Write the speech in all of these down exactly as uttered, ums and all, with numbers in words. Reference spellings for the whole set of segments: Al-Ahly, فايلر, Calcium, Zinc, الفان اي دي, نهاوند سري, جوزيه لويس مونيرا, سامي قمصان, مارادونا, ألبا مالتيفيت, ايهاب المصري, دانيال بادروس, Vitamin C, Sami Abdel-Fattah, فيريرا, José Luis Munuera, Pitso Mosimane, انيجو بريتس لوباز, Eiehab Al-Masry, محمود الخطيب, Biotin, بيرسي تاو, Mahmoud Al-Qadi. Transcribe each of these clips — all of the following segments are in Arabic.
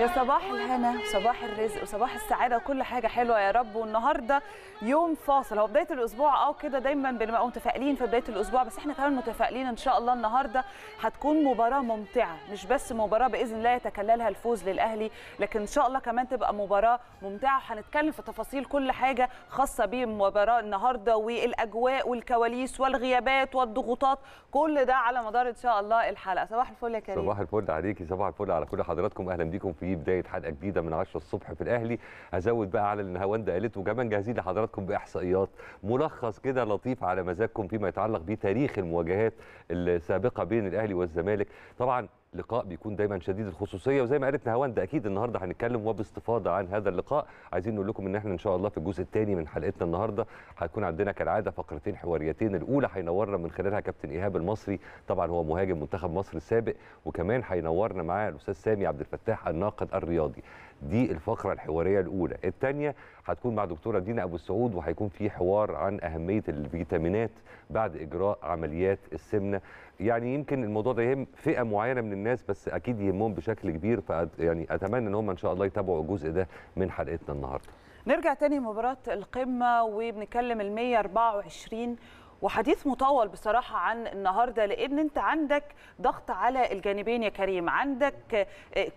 يا صباح الهنا وصباح الرزق وصباح السعاده وكل حاجه حلوه يا رب. والنهارده يوم فاصل، هو بدايه الاسبوع اه كده دايما بنبقى متفائلين في بدايه الاسبوع، بس احنا كمان متفائلين ان شاء الله. النهارده هتكون مباراه ممتعه، مش بس مباراه باذن الله يتكللها الفوز للاهلي، لكن ان شاء الله كمان تبقى مباراه ممتعه، وهنتكلم في تفاصيل كل حاجه خاصه بمباراه النهارده والاجواء والكواليس والغيابات والضغوطات، كل ده على مدار ان شاء الله الحلقه. صباح الفل يا كريم. صباح الفل عليكي، صباح الفل على كل حضراتكم، اهلا بيكم في بدايه حلقه جديده من عشرة الصبح في الاهلي. هزود بقى على اللي نهاوند قالته، وكمان جاهزين لحضراتكم باحصائيات، ملخص كده لطيف على مزاجكم فيما يتعلق بتاريخ المواجهات السابقه بين الاهلي والزمالك. طبعا لقاء بيكون دايما شديد الخصوصيه، وزي ما قالت نهاوند اكيد النهارده هنتكلم وباستفاضه عن هذا اللقاء. عايزين نقول لكم ان احنا ان شاء الله في الجزء الثاني من حلقتنا النهارده هيكون عندنا كالعاده فقرتين حواريتين، الاولى هينورنا من خلالها كابتن ايهاب المصري، طبعا هو مهاجم منتخب مصر السابق، وكمان هينورنا معاه الاستاذ سامي عبد الفتاح الناقد الرياضي. دي الفقره الحواريه الاولى. الثانيه هتكون مع دكتوره دينا ابو السعود، وهيكون في حوار عن اهميه الفيتامينات بعد اجراء عمليات السمنه. يعني يمكن الموضوع ده يهم فئه معينه من الناس، بس اكيد يهمهم بشكل كبير، ف يعني اتمنى ان هم ان شاء الله يتابعوا الجزء ده من حلقتنا النهارده. نرجع تاني لمباراه القمه، وبنتكلم ال مية واربعة وعشرين، وحديث مطول بصراحه عن النهارده، لان انت عندك ضغط على الجانبين يا كريم، عندك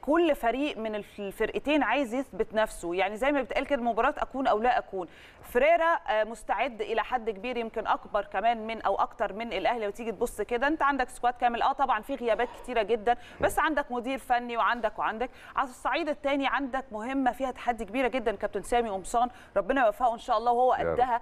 كل فريق من الفرقتين عايز يثبت نفسه، يعني زي ما بتقال كده مباراه اكون او لا اكون. فريرا مستعد الى حد كبير، يمكن اكبر كمان من او اكتر من الاهلي، وتيجي تبص كده انت عندك سكواد كامل، اه طبعا في غيابات كتيره جدا، بس عندك مدير فني وعندك وعندك على الصعيد الثاني عندك مهمه فيها تحدي كبيره جدا، كابتن سامي قمصان ربنا يوفقه ان شاء الله، وهو قدها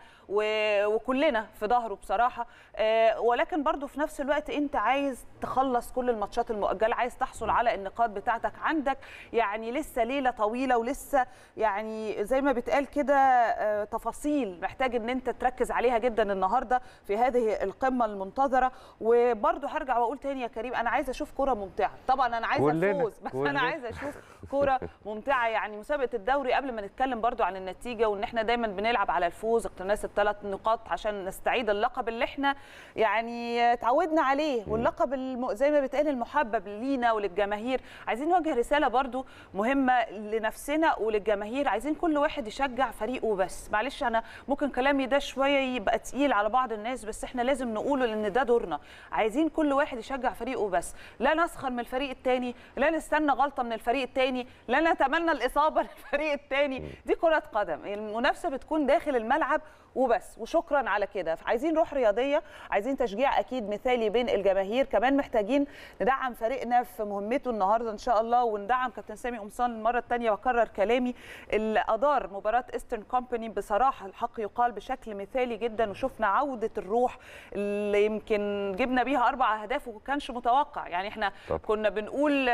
وكلنا في ظهره بصراحه. آه ولكن برضو في نفس الوقت انت عايز تخلص كل الماتشات المؤجله، عايز تحصل على النقاط بتاعتك، عندك يعني لسه ليله طويله، ولسه يعني زي ما بتقال كده آه تفاصيل محتاج ان انت تركز عليها جدا النهارده في هذه القمه المنتظره. وبرضو هرجع واقول تاني يا كريم، انا عايز اشوف كره ممتعه، طبعا انا عايزه افوز، بس انا عايزه اشوف كره ممتعه. يعني مسابقه الدوري قبل ما نتكلم برضو عن النتيجه، وان احنا دايما بنلعب على الفوز، اقتناص الثلاث نقاط عشان نستعيد اللقب اللي احنا يعني اتعودنا عليه، واللقب زي ما بيتقال المحبب لينا وللجماهير. عايزين نوجه رساله برضو مهمه لنفسنا وللجماهير، عايزين كل واحد يشجع فريقه بس. معلش انا ممكن كلامي ده شويه يبقى تقيل على بعض الناس، بس احنا لازم نقوله لان ده دورنا. عايزين كل واحد يشجع فريقه بس، لا نسخر من الفريق الثاني، لا نستنى غلطه من الفريق الثاني، لا نتمنى الاصابه للفريق الثاني. دي كره قدم، المنافسه بتكون داخل الملعب وبس، وشكرا على كده. عايزين روح رياضيه، عايزين تشجيع اكيد مثالي بين الجماهير، كمان محتاجين ندعم فريقنا في مهمته النهارده ان شاء الله، وندعم كابتن سامي قمصان المره الثانيه. واكرر كلامي، اللي ادار مباراه ايسترن كومباني بصراحه الحق يقال بشكل مثالي جدا، وشفنا عوده الروح اللي يمكن جبنا بيها اربع اهداف وما كانش متوقع. يعني احنا طب. كنا بنقول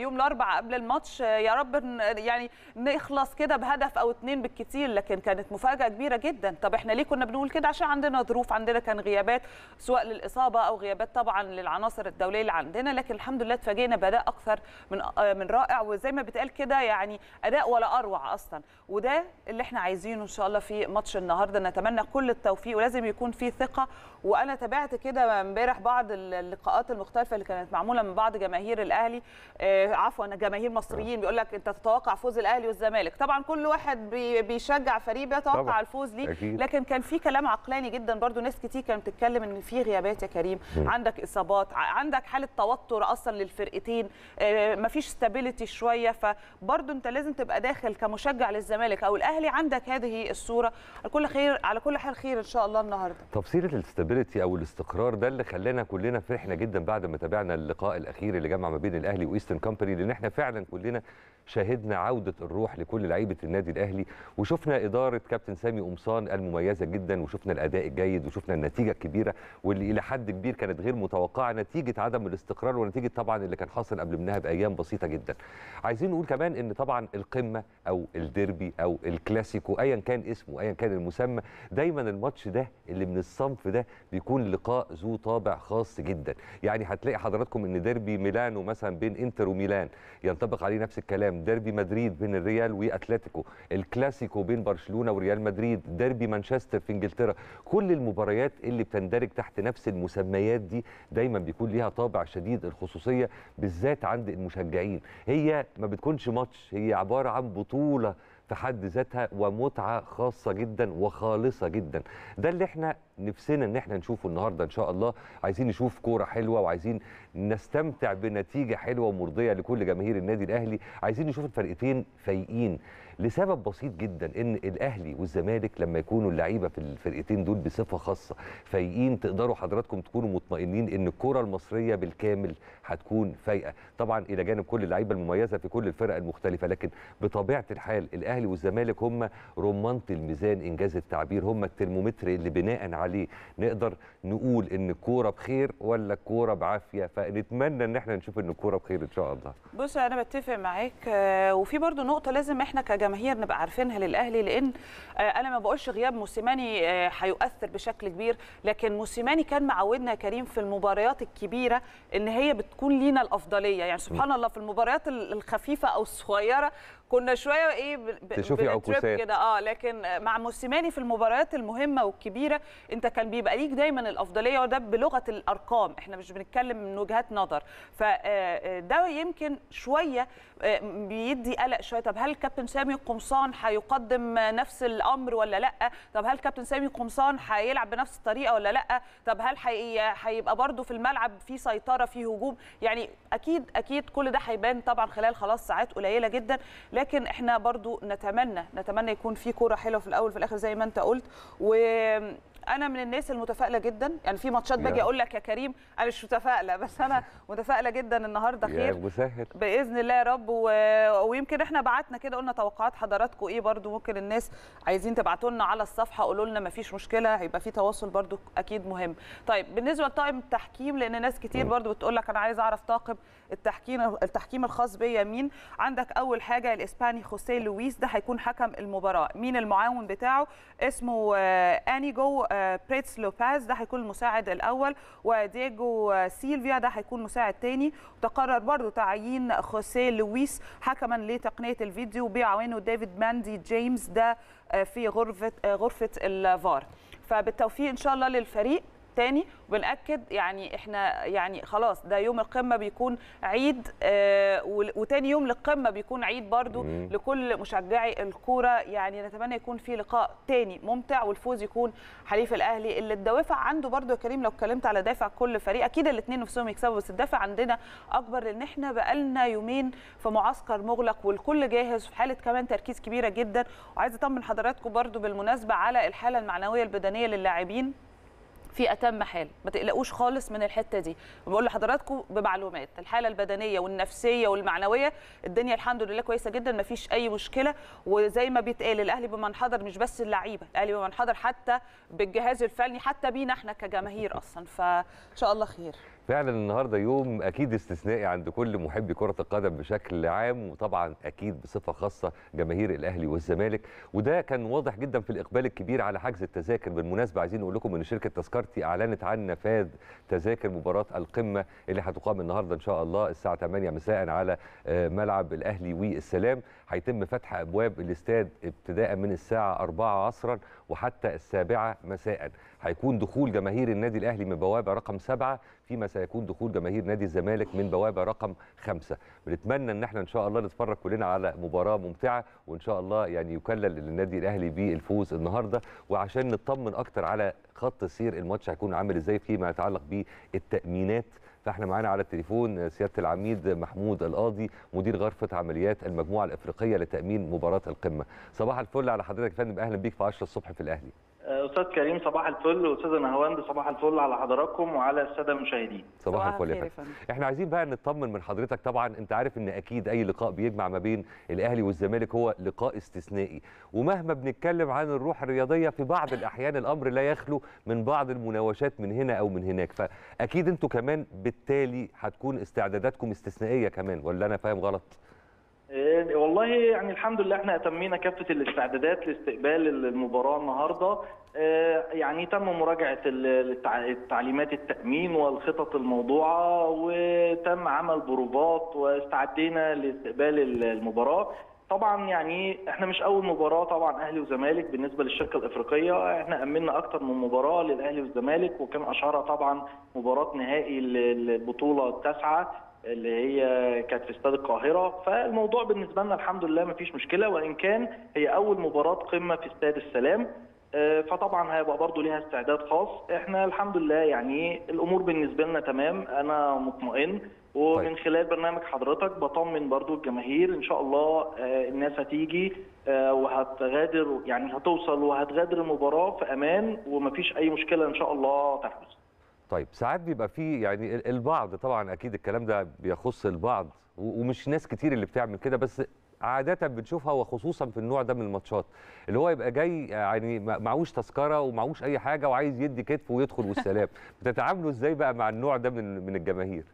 يوم الاربعاء قبل الماتش يا رب يعني نخلص كده بهدف او اثنين بالكثير، لكن كانت مفاجاه كبيره جدا. طب احنا ليه كنا بنقول كده؟ عشان عندنا ظروف، عندنا كان غيابات سواء للاصابه او غيابات طبعا للعناصر الدوليه اللي عندنا، لكن الحمد لله اتفاجئنا باداء اكثر من من رائع، وزي ما بتقال كده يعني اداء ولا اروع اصلا، وده اللي احنا عايزينه ان شاء الله في ماتش النهارده. نتمنى كل التوفيق، ولازم يكون في ثقه. وانا تابعت كده امبارح بعض اللقاءات المختلفه اللي كانت معموله من بعض جماهير الاهلي، آه عفوا انا جماهير مصريين، بيقول لك انت تتوقع فوز الاهلي والزمالك، طبعا كل واحد بيشجع فريق بيتوقع الفوز ليه، لكن كان في كلام عقلاني جدا برضو. ناس كتير كانت بتتكلم ان في غيابات يا كريم، عندك اصابات، عندك حاله توتر اصلا للفرقتين، مفيش ستابيليتي شويه، فبرضو انت لازم تبقى داخل كمشجع للزمالك او الاهلي عندك هذه الصوره. على كل خير، على كل حال خير ان شاء الله النهارده. طب سيره الاستابيليتي او الاستقرار ده اللي خلانا كلنا فرحنا جدا بعد ما تابعنا اللقاء الاخير اللي جمع ما بين الاهلي وايسترن كومباني، لان احنا فعلا كلنا شاهدنا عوده الروح لكل لعيبه النادي الاهلي، وشفنا اداره كابتن سامي قمصان المميزه جدا، وشفنا الاداء الجيد، وشفنا النتيجه الكبيره واللي الى حد كبير كانت غير متوقعه نتيجه عدم الاستقرار، ونتيجه طبعا اللي كان حاصل قبل منها بايام بسيطه جدا. عايزين نقول كمان ان طبعا القمه او الديربي او الكلاسيكو ايا كان اسمه ايا كان المسمى، دايما الماتش ده اللي من الصنف ده بيكون لقاء ذو طابع خاص جدا. يعني هتلاقي حضراتكم ان ديربي ميلانو مثلا بين انتر وميلان ينطبق عليه نفس الكلام، ديربي مدريد بين الريال واتلتيكو، الكلاسيكو بين برشلونه وريال مدريد، ديربي مانشستر في انجلترا، كل المباريات اللي بتندرج تحت نفس المسميات دي دايما بيكون ليها طابع شديد الخصوصيه بالذات عند المشجعين. هي ما بتكونش ماتش، هي عباره عن بطوله في حد ذاتها ومتعه خاصه جدا وخالصه جدا. ده اللي احنا نفسنا ان احنا نشوفه النهارده ان شاء الله. عايزين نشوف كوره حلوه وعايزين نستمتع بنتيجه حلوه ومرضيه لكل جماهير النادي الاهلي. عايزين نشوف الفرقتين فايقين لسبب بسيط جدا، ان الاهلي والزمالك لما يكونوا اللعيبه في الفرقتين دول بصفه خاصه فايقين تقدروا حضراتكم تكونوا مطمئنين ان الكره المصريه بالكامل هتكون فايقه، طبعا الى جانب كل اللعيبه المميزه في كل الفرق المختلفه. لكن بطبيعه الحال الاهلي والزمالك هم رمانه الميزان انجاز التعبير، هم الترمومتر اللي بناء عليه نقدر نقول ان الكوره بخير ولا الكوره بعافيه. فنتمنى ان احنا نشوف ان الكوره بخير ان شاء الله. بص انا بتفق معاك، وفي برضو نقطه لازم احنا كجماهير جماهير نبقى عارفينها للاهلي، لان انا ما بقولش غياب موسيماني هيؤثر بشكل كبير، لكن موسيماني كان معودنا يا كريم في المباريات الكبيره ان هي بتكون لينا الافضليه. يعني سبحان الله في المباريات الخفيفه او الصغيره كنا شويه ايه بنتريب كده اه، لكن مع موسيماني في المباريات المهمه والكبيره انت كان بيبقى ليك دايما الافضليه، وده بلغه الارقام، احنا مش بنتكلم من وجهات نظر. فده يمكن شويه بيدي قلق شويه. طب هل الكابتن سامي قمصان هيقدم نفس الامر ولا لا؟ طب هل الكابتن سامي قمصان هيلعب بنفس الطريقه ولا لا؟ طب هل هيبقى برده في الملعب في سيطره في هجوم؟ يعني اكيد اكيد كل ده هيبان طبعا خلال خلاص ساعات قليله جدا، لكن احنا برضو نتمنى نتمنى يكون في كوره حلوه في الاول وفي الاخر زي ما انت قلت. و انا من الناس المتفائله جدا، يعني في ماتشات باجي اقول لك يا كريم انا مش متفائله، بس انا متفائله جدا النهارده خير باذن الله يا رب. و... ويمكن احنا بعتنا كده قلنا توقعات حضراتكم ايه، برده ممكن الناس عايزين تبعتوا لنا على الصفحه قولوا لنا، ما فيش مشكله هيبقى في تواصل برده اكيد مهم. طيب بالنسبه لطاقم التحكيم، لان ناس كتير برده بتقول لك انا عايز اعرف طاقم التحكيم التحكيم الخاص بيا مين. عندك اول حاجه الاسباني خوسيه لويس، ده هيكون حكم المباراه. مين المعاون بتاعه؟ اسمه انيجو بريتس لوباز، ده هيكون المساعد الاول، ودييجو سيلفيا ده هيكون مساعد ثاني. وتقرر برضو تعيين خوسيه لويس حكما لتقنيه الفيديو بيعاونه ديفيد ماندي جيمس، ده في غرفه غرفه الفار. فبالتوفيق ان شاء الله للفريق تاني، وبنأكد يعني احنا يعني خلاص ده يوم القمه بيكون عيد، آه وتاني يوم للقمه بيكون عيد برضو مم. لكل مشجعي الكوره. يعني نتمنى يكون في لقاء تاني ممتع والفوز يكون حليف الاهلي، اللي الدوافع عنده برضو يا كريم لو اتكلمت على دافع كل فريق اكيد الاثنين نفسهم يكسبوا، بس الدافع عندنا اكبر لان احنا بقالنا يومين في معسكر مغلق والكل جاهز في حاله كمان تركيز كبيره جدا. وعايزه اطمن حضراتكم برضو بالمناسبه على الحاله المعنويه البدنيه للاعبين في أتم حال، ما تقلقوش خالص من الحتة دي. بقول لحضراتكم بمعلومات الحالة البدنية والنفسية والمعنوية الدنيا الحمد لله كويسة جدا، ما فيش أي مشكلة. وزي ما بيتقال الأهلي بمنحدر، مش بس اللعيبة، الأهلي بمنحدر حتى بالجهاز الفني حتى بينا احنا كجماهير أصلا، فإن شاء الله خير. فعلا النهارده يوم اكيد استثنائي عند كل محبي كره القدم بشكل عام، وطبعا اكيد بصفه خاصه جماهير الاهلي والزمالك، وده كان واضح جدا في الاقبال الكبير على حجز التذاكر. بالمناسبه عايزين نقول لكم ان شركه تذكرتي اعلنت عن نفاذ تذاكر مباراه القمه اللي هتقام النهارده ان شاء الله الساعه ثمانية مساء على ملعب الاهلي والسلام. هيتم فتح ابواب الاستاد ابتداء من الساعه أربعة عصرا وحتى السابعة مساء. هيكون دخول جماهير النادي الاهلي من بوابه رقم سبعة، فيما سيكون دخول جماهير نادي الزمالك من بوابه رقم خمسة. بنتمنى ان احنا ان شاء الله نتفرج كلنا على مباراه ممتعه، وان شاء الله يعني يكلل النادي الاهلي بالفوز النهارده. وعشان نطمن اكتر على خط سير الماتش هيكون عامل ازاي فيما يتعلق بالتامينات، فاحنا معانا على التليفون سياده العميد محمود القاضي مدير غرفه عمليات المجموعه الافريقيه لتامين مباراه القمه. صباح الفل على حضرتك يا فندم، اهلا بيك في عشرة الصبح في الاهلي. أستاذ كريم صباح الفل، وأستاذ نهاوند صباح الفل على حضراتكم وعلى السادة المشاهدين. صباح الفل يا فندم. احنا عايزين بقى نطمن من حضرتك، طبعا أنت عارف إن أكيد أي لقاء بيجمع ما بين الأهلي والزمالك هو لقاء استثنائي، ومهما بنتكلم عن الروح الرياضية في بعض الأحيان الأمر لا يخلو من بعض المناوشات من هنا أو من هناك، فأكيد أنتوا كمان بالتالي هتكون استعداداتكم استثنائية كمان، ولا أنا فاهم غلط؟ والله يعني الحمد لله احنا اتمينا كافه الاستعدادات لاستقبال المباراه النهارده. يعني تم مراجعه التعليمات التامين والخطط الموضوعه، وتم عمل بروفات واستعدينا لاستقبال المباراه. طبعا يعني احنا مش اول مباراه طبعا اهلي وزمالك بالنسبه للشركه الافريقيه، احنا امنا اكتر من مباراه للاهلي والزمالك، وكان اشهرها طبعا مباراه نهائي للبطوله التاسعه اللي هي كانت في استاد القاهره، فالموضوع بالنسبه لنا الحمد لله ما فيش مشكله، وان كان هي اول مباراه قمه في استاد السلام، فطبعا هيبقى برضو ليها استعداد خاص. احنا الحمد لله يعني الامور بالنسبه لنا تمام، انا مطمئن، ومن خلال برنامج حضرتك بطمن برضو الجماهير ان شاء الله الناس هتيجي وهتغادر، يعني هتوصل وهتغادر المباراه في امان ومفيش اي مشكله ان شاء الله تحدث. طيب ساعات بيبقى فيه يعني البعض، طبعا اكيد الكلام ده بيخص البعض ومش ناس كتير اللي بتعمل كده، بس عادة بنشوفها وخصوصا في النوع ده من الماتشات، اللي هو يبقى جاي يعني معهوش تذكرة ومعهوش أي حاجة وعايز يدي كتف ويدخل والسلام. بتتعاملوا إزاي بقى مع النوع ده من من الجماهير؟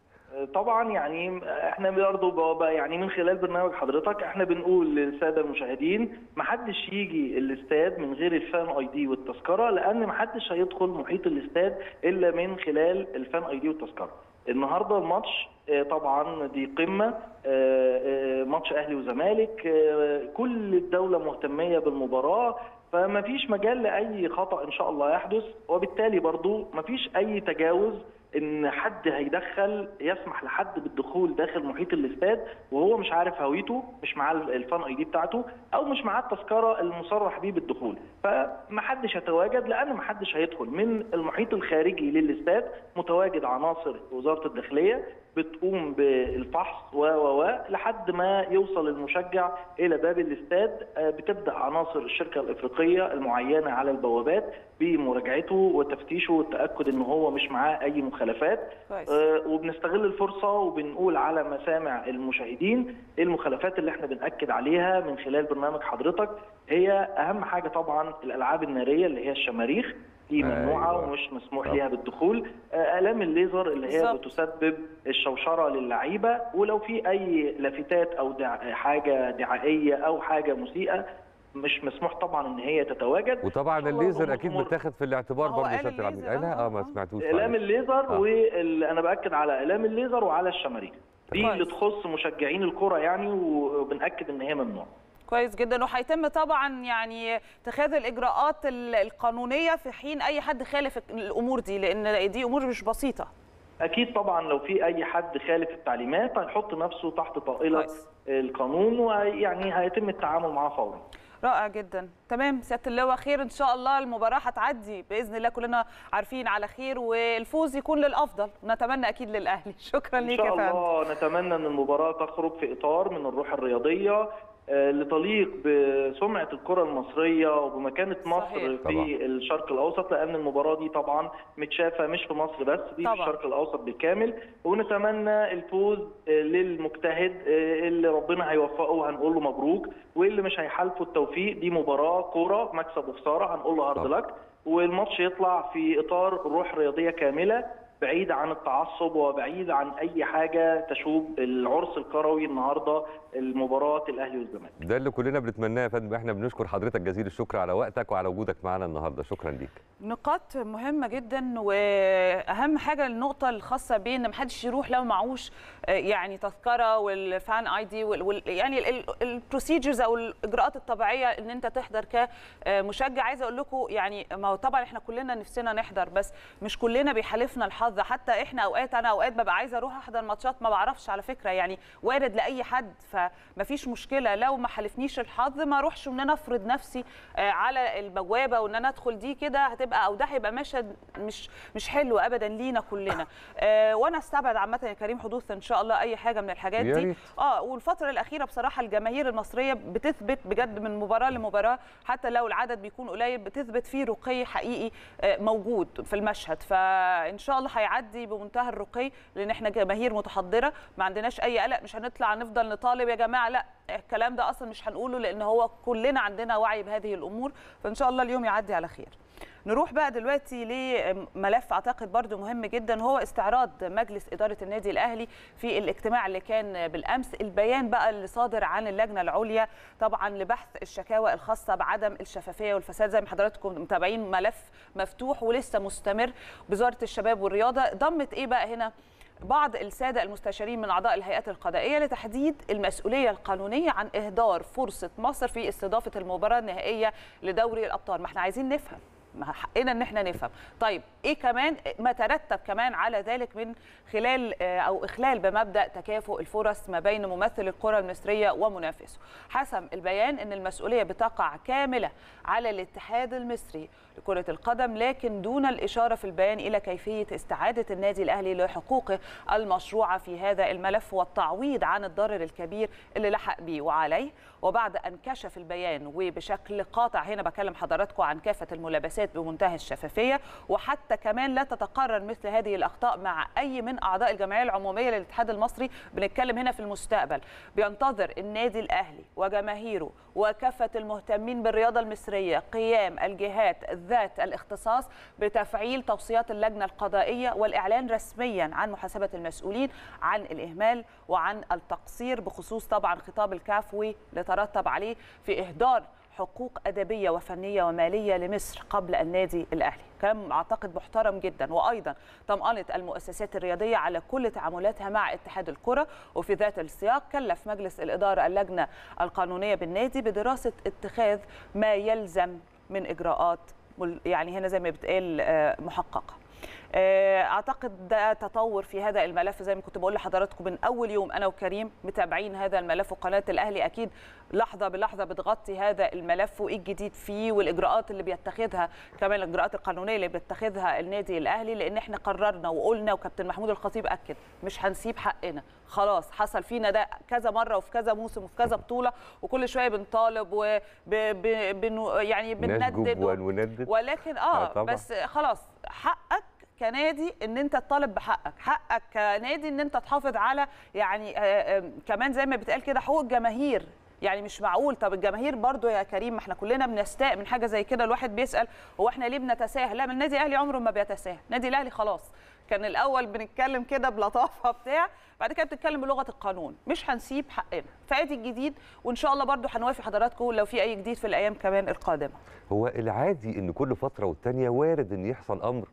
طبعا يعني احنا برضه يعني من خلال برنامج حضرتك احنا بنقول للساده المشاهدين محدش يجي الاستاد من غير الفان اي دي والتذكره، لان محدش هيدخل محيط الاستاد الا من خلال الفان اي دي والتذكره. النهارده الماتش طبعا دي قمه، ماتش اهلي وزمالك، كل الدوله مهتميه بالمباراه، فما فيش مجال لاي خطا ان شاء الله يحدث، وبالتالي برضه ما فيش اي تجاوز ان حد هيدخل يسمح لحد بالدخول داخل محيط الاستاد وهو مش عارف هويته، مش معاه الفان اي دي بتاعته، او مش معاه التذكره المصرح بيه بالدخول، فمحدش هيتواجد، لان محدش هيدخل من المحيط الخارجي للاستاد. متواجد عناصر وزاره الداخليه بتقوم بالفحص و و لحد ما يوصل المشجع الى باب الاستاد، بتبدا عناصر الشركه الافريقيه المعينه على البوابات بمراجعته وتفتيشه والتاكد ان هو مش معاه اي مخالفات. آه وبنستغل الفرصه وبنقول على مسامع المشاهدين المخالفات اللي احنا بنأكد عليها من خلال برنامج حضرتك. هي اهم حاجه طبعا الالعاب الناريه اللي هي الشماريخ دي ممنوعه، أيوة. ومش مسموح ليها بالدخول. آلام الليزر اللي هي بالزبط. بتسبب الشوشره للعيبه، ولو في اي لافتات او دع... حاجه دعائيه او حاجه مسيئه مش مسموح طبعا ان هي تتواجد. وطبعا الليزر اكيد متاخد في الاعتبار برضه يا شاطر عبد العال. اه ما سمعتوش اعلام الليزر آه. وانا باكد على اعلام الليزر وعلى الشماريخ دي اللي تخص مشجعين الكره يعني، وبناكد ان هي ممنوعه. كويس جدا، وهيتم طبعا يعني اتخاذ الاجراءات القانونيه في حين اي حد خالف الامور دي، لان دي امور مش بسيطه. اكيد طبعا لو في اي حد خالف التعليمات هيحط نفسه تحت طائله كويس. القانون، ويعني هيتم التعامل معاه فورا. رائع جدا، تمام سياده اللواء، خير ان شاء الله، المباراه هتعدي باذن الله كلنا عارفين على خير، والفوز يكون للافضل، نتمنى اكيد للاهلي. شكرا ليك يا فندم. ان شاء الله نتمنى ان المباراه تخرج في اطار من الروح الرياضيه اللي تليق بسمعه الكره المصريه وبمكانه مصر صحيح. في طبعا. الشرق الاوسط، لان المباراه دي طبعا متشافه مش في مصر بس، دي طبعا. في الشرق الاوسط بالكامل، ونتمنى الفوز للمجتهد اللي ربنا هيوفقه هنقول له مبروك، واللي مش هيحالفه التوفيق. دي مباراه كوره مكسب وخساره هنقول له هارد لك، والماتش يطلع في اطار روح رياضيه كامله بعيد عن التعصب وبعيد عن اي حاجه تشوب العرس الكروي النهارده المباراه الاهلي والزمالك. ده اللي كلنا بنتمناه يا فندم. احنا بنشكر حضرتك جزيل الشكر على وقتك وعلى وجودك معنا النهارده، شكرا ليك. نقاط مهمه جدا، واهم حاجه النقطه الخاصه بان محدش يروح لو معهوش يعني تذكره والفان اي دي وال يعني البروسيجرز او الاجراءات الطبيعيه ان انت تحضر كمشجع. عايزه اقول لكم يعني ما هو طبعا احنا كلنا نفسنا نحضر، بس مش كلنا بيحالفنا الحظ. حتى احنا اوقات انا اوقات ببقى عايزه اروح احضر ماتشات ما بعرفش على فكره، يعني وارد لاي حد، فمفيش مشكله لو ما حالفنيش الحظ ما اروحش وان انا افرض نفسي على البوابه وان انا ادخل، دي كده هتبقى او ده هيبقى مشهد مش مش حلو ابدا لينا كلنا. آه وانا استبعد عامه يا كريم حدوث ان شاء الله اي حاجه من الحاجات دي. اه والفتره الاخيره بصراحه الجماهير المصريه بتثبت بجد من مباراه لمباراه، حتى لو العدد بيكون قليل بتثبت فيه رقي حقيقي موجود في المشهد، فان شاء الله هيعدي بمنتهى الرقي، لان احنا جماهير متحضره ما عندناش اي قلق. مش هنطلع نفضل نطالب يا جماعه، لا الكلام ده اصلا مش هنقوله، لان هو كلنا عندنا وعي بهذه الامور، فان شاء الله اليوم يعدي على خير. نروح بقى دلوقتي لملف اعتقد برضو مهم جدا، هو استعراض مجلس اداره النادي الاهلي في الاجتماع اللي كان بالامس، البيان بقى اللي صادر عن اللجنه العليا طبعا لبحث الشكاوى الخاصه بعدم الشفافيه والفساد. زي ما حضراتكم متابعين ملف مفتوح ولسه مستمر، وزاره الشباب والرياضه ضمت ايه بقى هنا؟ بعض السادة المستشارين من أعضاء الهيئات القضائية لتحديد المسؤولية القانونية عن إهدار فرصة مصر في استضافة المباراة النهائية لدوري الأبطال. ما احنا عايزين نفهم، ما حقنا ان احنا نفهم. طيب ايه كمان ما ترتب كمان على ذلك من خلال او اخلال بمبدا تكافؤ الفرص ما بين ممثل الكره المصريه ومنافسه؟ حسب البيان ان المسؤوليه بتقع كامله على الاتحاد المصري لكره القدم، لكن دون الاشاره في البيان الى كيفيه استعاده النادي الاهلي لحقوقه المشروعه في هذا الملف والتعويض عن الضرر الكبير اللي لحق بيه وعليه. وبعد ان كشف البيان وبشكل قاطع، هنا بكلم حضراتكم عن كافه الملابسات بمنتهى الشفافية، وحتى كمان لا تتقرر مثل هذه الأخطاء مع أي من أعضاء الجمعية العمومية للاتحاد المصري. بنتكلم هنا في المستقبل. بينتظر النادي الأهلي وجماهيره وكافة المهتمين بالرياضة المصرية قيام الجهات ذات الاختصاص بتفعيل توصيات اللجنة القضائية والإعلان رسميا عن محاسبة المسؤولين عن الإهمال وعن التقصير، بخصوص طبعا خطاب الكافوي لترتب عليه في إهدار حقوق أدبية وفنية ومالية لمصر قبل النادي الأهلي. كلام أعتقد محترم جدا. وأيضا طمأنت المؤسسات الرياضية على كل تعاملاتها مع اتحاد الكرة. وفي ذات السياق كلف مجلس الإدارة اللجنة القانونية بالنادي بدراسة اتخاذ ما يلزم من إجراءات، يعني هنا زي ما بتقال محققة. أعتقد ده تطور في هذا الملف، زي ما كنت بقول لحضراتكم من أول يوم أنا وكريم متابعين هذا الملف، وقناة الأهلي أكيد لحظة بلحظة بتغطي هذا الملف وإيه الجديد فيه والإجراءات اللي بيتخذها، كمان الإجراءات القانونية اللي بيتخذها النادي الأهلي. لأن إحنا قررنا وقلنا، وكابتن محمود الخطيب أكد، مش هنسيب حقنا، خلاص حصل فينا ده كذا مرة وفي كذا موسم وفي كذا بطولة، وكل شوية بنطالب و يعني بنندد ونندد، ولكن آه بس خلاص حقك كنادي ان انت تطالب بحقك، حقك كنادي ان انت تحافظ على يعني آآ آآ كمان زي ما بتقال كده حقوق الجماهير. يعني مش معقول. طب الجماهير برضو يا كريم، ما احنا كلنا بنستاء من حاجه زي كده. الواحد بيسال هو احنا ليه بنتساهل؟ لا، من النادي الاهلي عمره ما بيتساهل. النادي الاهلي خلاص كان الاول بنتكلم كده بلطافه بتاع، بعد كده بتتكلم بلغه القانون، مش هنسيب حقنا. فادي الجديد، وان شاء الله برضو هنوافي حضراتكم لو في اي جديد في الايام كمان القادمه. هو العادي ان كل فتره والتانيه وارد ان يحصل امر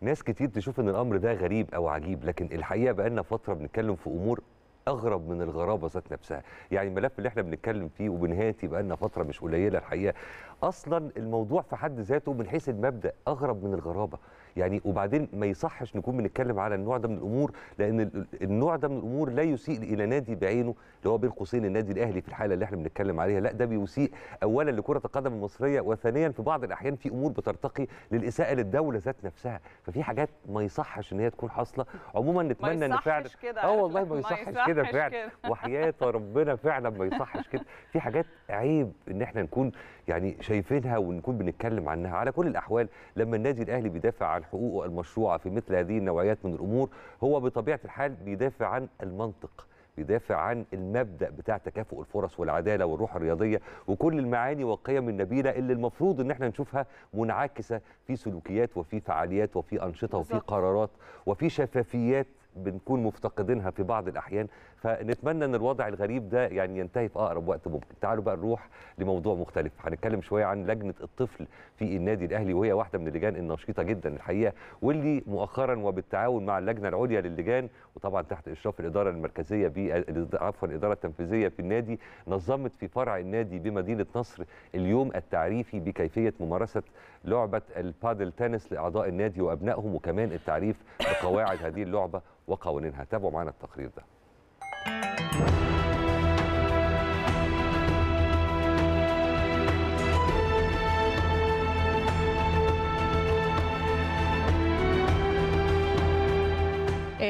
ناس كتير تشوف ان الامر ده غريب او عجيب، لكن الحقيقه بقالنا فتره بنتكلم في امور اغرب من الغرابه ذات نفسها. يعني الملف اللي احنا بنتكلم فيه وبنهاتي بقالنا فتره مش قليله الحقيقه. اصلا الموضوع في حد ذاته من حيث المبدا اغرب من الغرابه يعني. وبعدين ما يصحش نكون بنتكلم على النوع ده من الامور، لان النوع ده من الامور لا يسيء الى نادي بعينه اللي هو بين قوسين النادي الاهلي في الحاله اللي احنا بنتكلم عليها. لا، ده بيسيء اولا لكره القدم المصريه، وثانيا في بعض الاحيان في امور بترتقي للاساءه للدوله ذات نفسها. ففي حاجات ما يصحش ان هي تكون حاصله. عموما نتمنى ان فعلا اه والله ما يصحش كده فعلا، وحياه ربنا فعلا ما يصحش كده. في حاجات عيب ان احنا نكون يعني شايفينها ونكون بنتكلم عنها. على كل الاحوال لما النادي الاهلي بيدافع عن حقوقه المشروعه في مثل هذه النوعيات من الامور، هو بطبيعه الحال بيدافع عن المنطق، بيدافع عن المبدا بتاع تكافؤ الفرص والعداله والروح الرياضيه وكل المعاني والقيم النبيله اللي المفروض ان احنا نشوفها منعكسه في سلوكيات وفي فعاليات وفي انشطه وفي قرارات وفي شفافيات بنكون مفتقدينها في بعض الأحيان. فنتمنى أن الوضع الغريب ده يعني ينتهي في أقرب وقت ممكن. تعالوا بقى نروح لموضوع مختلف. هنتكلم شوية عن لجنة الطفل في النادي الأهلي، وهي واحدة من اللجان النشيطة جدا الحقيقة، واللي مؤخرا وبالتعاون مع اللجنة العليا للجان وطبعا تحت إشراف الإدارة المركزية عفوا الإدارة التنفيذية في النادي، نظمت في فرع النادي بمدينة نصر اليوم التعريفي بكيفية ممارسة لعبة البادل تنس لأعضاء النادي وأبنائهم، وكمان التعريف بقواعد هذه اللعبة وقوانينها. تابعوا معنا التقرير ده.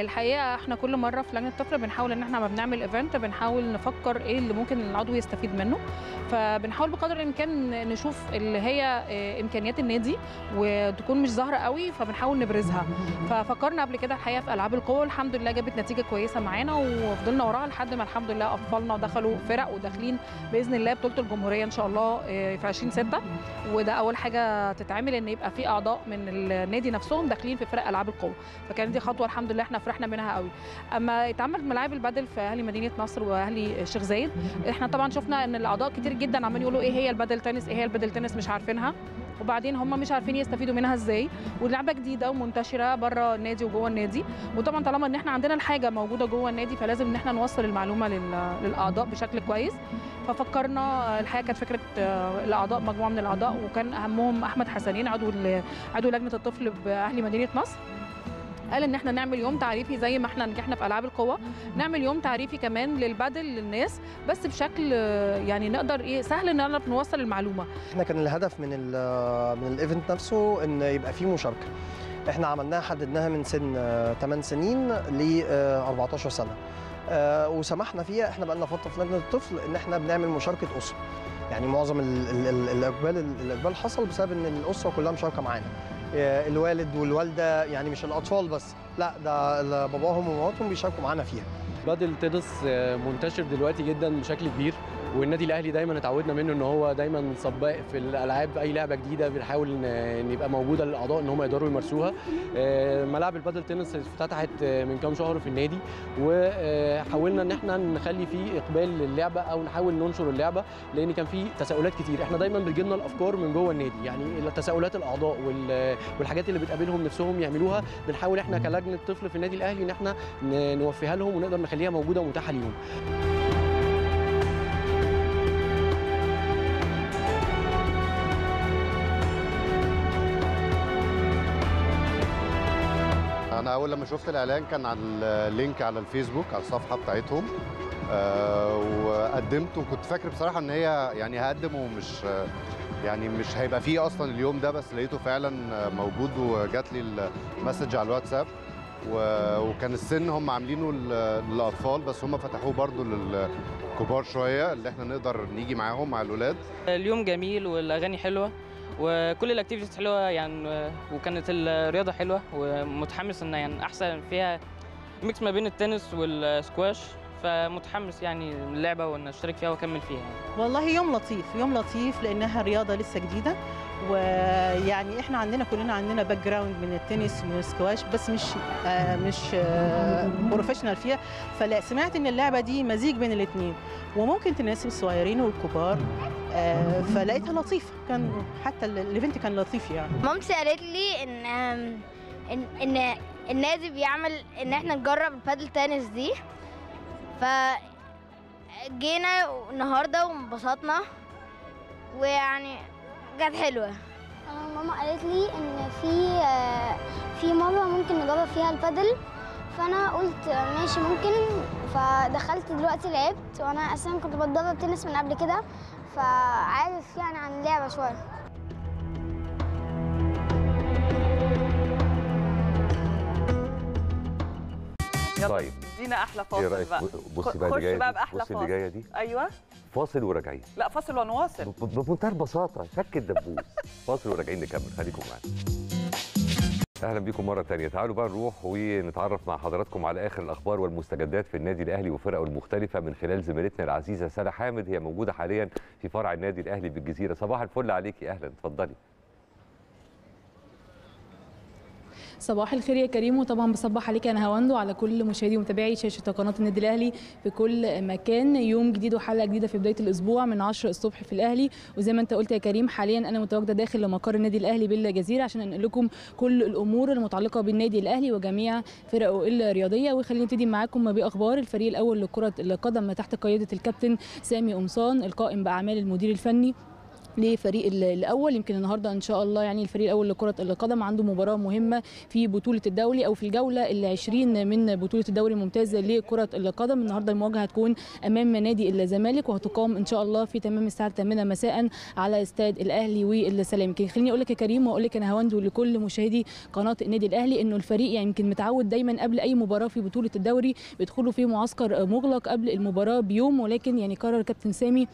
الحقيقه احنا كل مره في لجنه الطفل بنحاول ان احنا لما بنعمل ايفنت بنحاول نفكر ايه اللي ممكن العضو يستفيد منه، فبنحاول بقدر الامكان نشوف اللي هي امكانيات النادي وتكون مش ظاهره قوي فبنحاول نبرزها. ففكرنا قبل كده الحقيقه في العاب القوه، والحمد لله جابت نتيجه كويسه معانا وفضلنا وراها لحد ما الحمد لله اطفالنا دخلوا فرق وداخلين باذن الله بطوله الجمهوريه ان شاء الله في عشرين ستة. وده اول حاجه تتعمل ان يبقى في اعضاء من النادي نفسهم داخلين في فرق العاب القوه، فكانت دي خطوه الحمد لله احنا فرحنا منها قوي. اما اتعملت ملاعب البادل في اهلي مدينه نصر واهلي الشيخ زايد، احنا طبعا شفنا ان الاعضاء كتير جدا عمالين يقولوا ايه هي البادل تنس، ايه هي البادل تنس، مش عارفينها، وبعدين هم مش عارفين يستفيدوا منها ازاي، ولعبه جديده ومنتشره بره النادي وجوه النادي، وطبعا طالما ان احنا عندنا الحاجه موجوده جوه النادي فلازم ان احنا نوصل المعلومه للاعضاء بشكل كويس. ففكرنا الحقيقه كانت فكره الاعضاء، مجموعه من الاعضاء وكان اهمهم احمد حسنين عضو عضو لجنه الطفل باهلي مدينه نصر، قال ان احنا نعمل يوم تعريفي زي ما احنا نجحنا في العاب القوه، نعمل يوم تعريفي كمان للبادل للناس بس بشكل يعني نقدر ايه سهل ان احنا نوصل المعلومه. احنا كان الهدف من ال من الايفنت نفسه ان يبقى فيه مشاركه. احنا عملناها حددناها من سن ثمان سنين ل أربعتاشر سنة. وسمحنا فيها احنا بقى لنا فتره في لجنه الطفل ان احنا بنعمل مشاركه اسره. يعني معظم الاقبال الاقبال حصل بسبب ان الاسره كلها مشاركه معانا. الوالد والوالده يعني مش الاطفال بس، لا ده باباهم وماماتهم بيشاركوا معانا فيها. بادل تنس منتشر دلوقتي جدا بشكل كبير، والنادي الاهلي دايما اتعودنا منه ان هو دايما سباق في الالعاب، اي لعبه جديده بنحاول ان يبقى موجوده للاعضاء ان هم يقدروا يمارسوها. ملاعب البادل تنس اتفتحت من كام شهر في النادي، وحاولنا ان احنا نخلي فيه اقبال للعبه او نحاول ننشر اللعبه، لان كان في تساؤلات كتير. احنا دايما بتجي لنا الافكار من جوه النادي، يعني تساؤلات الاعضاء والحاجات اللي بتقابلهم نفسهم يعملوها، بنحاول احنا كلجنه طفل في النادي الاهلي ان احنا نوفيها لهم ونقدر نخليها موجوده ومتاحه ليهم. أنا أول لما شفت الإعلان كان على اللينك على الفيسبوك على الصفحة بتاعتهم، أه وقدمت، وكنت فاكر بصراحة إن هي يعني هقدم ومش يعني مش هيبقى فيه أصلا اليوم ده، بس لقيته فعلا موجود وجات لي المسج على الواتساب، وكان السن هم عاملينه للأطفال بس هم فتحوه برضو للكبار شوية اللي إحنا نقدر نيجي معاهم مع الأولاد. اليوم جميل والأغاني حلوة وكل الاكتيفيتيز حلوه يعني، وكانت الرياضه حلوه ومتحمس ان يعني احسن فيها ميكس ما بين التنس والسكواش، فمتحمس يعني اللعبه وان اشترك فيها واكمل فيها يعني. والله يوم لطيف، يوم لطيف لانها رياضه لسه جديده، ويعني احنا عندنا كلنا عندنا باك جراوند من التنس ومن السكواش بس مش آه مش آه بروفيشنال فيها، فسمعت ان اللعبه دي مزيج بين الاثنين وممكن تناسب الصغيرين والكبار، آه فلقيتها لطيفه، كان حتى الايفنت كان لطيف يعني. مامتي قالت لي ان ان ان النادي بيعمل ان احنا نجرب البادل تنس دي، فجينا النهارده وانبسطنا ويعني كانت حلوه. ماما قالت لي ان في في مره ممكن نجرب فيها البادل، فانا قلت ماشي ممكن، فدخلت دلوقتي لعبت، وانا اصلا كنت بتدرب تنس من قبل كده فعارف يعني عن اللعبه شويه. طيب دينا احلى فاصل بقى، بصي بقى اللي جايه دي، بصي اللي جايه دي، ايوه فاصل وراجعين، لا فاصل ونواصل بمنتهى البساطه، فك الدبوس. فاصل وراجعين نكمل، خليكم معانا. اهلا بيكم مره ثانيه. تعالوا بقى نروح ونتعرف مع حضراتكم على اخر الاخبار والمستجدات في النادي الاهلي وفرقه المختلفه من خلال زميلتنا العزيزه ساره حامد، هي موجوده حاليا في فرع النادي الاهلي بالجزيره. صباح الفل عليكي، اهلا، اتفضلي. صباح الخير يا كريم، وطبعا بصبح عليك يا نهاوند وعلى كل مشاهدي ومتابعي شاشه قناه النادي الاهلي في كل مكان. يوم جديد وحلقه جديده في بدايه الاسبوع من عشرة الصبح في الاهلي، وزي ما انت قلت يا كريم حاليا انا متواجده داخل لمقر النادي الاهلي بالجزيره عشان انقل لكم كل الامور المتعلقه بالنادي الاهلي وجميع فرقه الرياضيه. وخلينا نبتدي معاكم باخبار الفريق الاول لكره القدم تحت قياده الكابتن سامي قمصان القائم باعمال المدير الفني لفريق الاول. يمكن النهارده ان شاء الله يعني الفريق الاول لكره القدم عنده مباراه مهمه في بطوله الدوري او في الجوله العشرين من بطوله الدوري الممتاز لكره القدم. النهارده المواجهه هتكون امام نادي الزمالك وهتقام ان شاء الله في تمام الساعه الثامنة مساء على استاد الاهلي والسلام. يمكن خليني اقول لك يا كريم واقول لك يا نهاوند ولكل مشاهدي قناه النادي الاهلي انه الفريق يعني يمكن متعود دايما قبل اي مباراه في بطوله الدوري بيدخلوا في معسكر مغلق قبل المباراه بيوم، ولكن يعني قرر كابتن سامي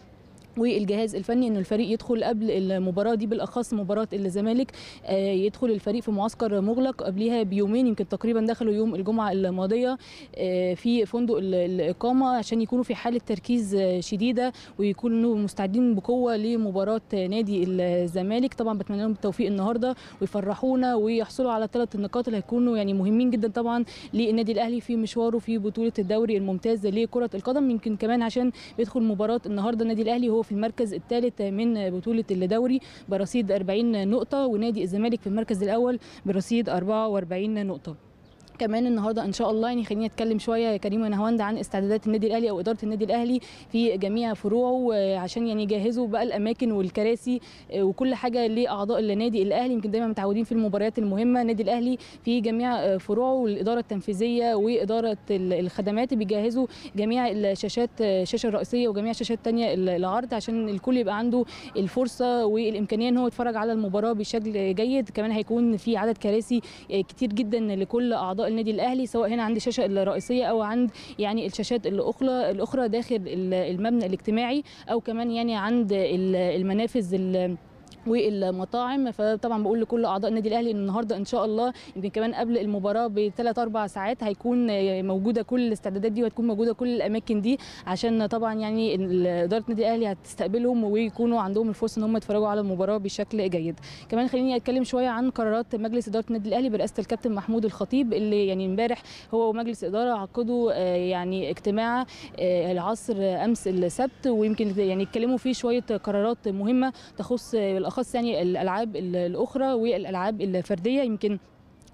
والجهاز الفني ان الفريق يدخل قبل المباراه دي بالاخص مباراه الزمالك يدخل الفريق في معسكر مغلق قبلها بيومين، يمكن تقريبا دخلوا يوم الجمعه الماضيه في فندق الاقامه عشان يكونوا في حاله تركيز شديده ويكونوا مستعدين بقوه لمباراه نادي الزمالك. طبعا بتمنى لهم التوفيق النهارده ويفرحونا ويحصلوا على ثلاث النقاط اللي هيكونوا يعني مهمين جدا طبعا للنادي الاهلي في مشواره في بطوله الدوري الممتاز لكره القدم، يمكن كمان عشان بيدخل مباراه النهارده النادي الاهلي هو في المركز الثالث من بطوله الدوري برصيد أربعين نقطه ونادي الزمالك في المركز الاول برصيد أربعة وأربعين نقطه. كمان النهارده ان شاء الله يعني خليني اتكلم شويه يا كريم ونهاوند عن استعدادات النادي الاهلي او اداره النادي الاهلي في جميع فروعه عشان يعني يجهزوا بقى الاماكن والكراسي وكل حاجه لاعضاء النادي الاهلي. يمكن دايما متعودين في المباريات المهمه النادي الاهلي في جميع فروعه والاداره التنفيذيه واداره الخدمات بيجهزوا جميع الشاشات، الشاشه الرئيسيه وجميع الشاشات الثانيه العرض عشان الكل يبقى عنده الفرصه والامكانيه ان هو يتفرج على المباراه بشكل جيد. كمان هيكون في عدد كراسي كتير جدا لكل اعضاء النادي الاهلي سواء هنا عند الشاشه الرئيسيه او عند يعني الشاشات الاخرى الاخرى داخل المبنى الاجتماعي او كمان يعني عند المنافذ والمطاعم. فطبعا بقول لكل اعضاء النادي الاهلي ان النهارده ان شاء الله يمكن كمان قبل المباراه بثلاث اربع ساعات هيكون موجوده كل الاستعدادات دي وهتكون موجوده كل الاماكن دي عشان طبعا يعني اداره النادي الاهلي هتستقبلهم ويكونوا عندهم الفرصه ان هم يتفرجوا على المباراه بشكل جيد. كمان خليني اتكلم شويه عن قرارات مجلس اداره النادي الاهلي برئاسه الكابتن محمود الخطيب اللي يعني امبارح هو ومجلس اداره عقدوا يعني اجتماع العصر امس السبت ويمكن يعني اتكلموا فيه شويه قرارات مهمه تخص بالاخص يعني الالعاب الاخرى والالعاب الفرديه. يمكن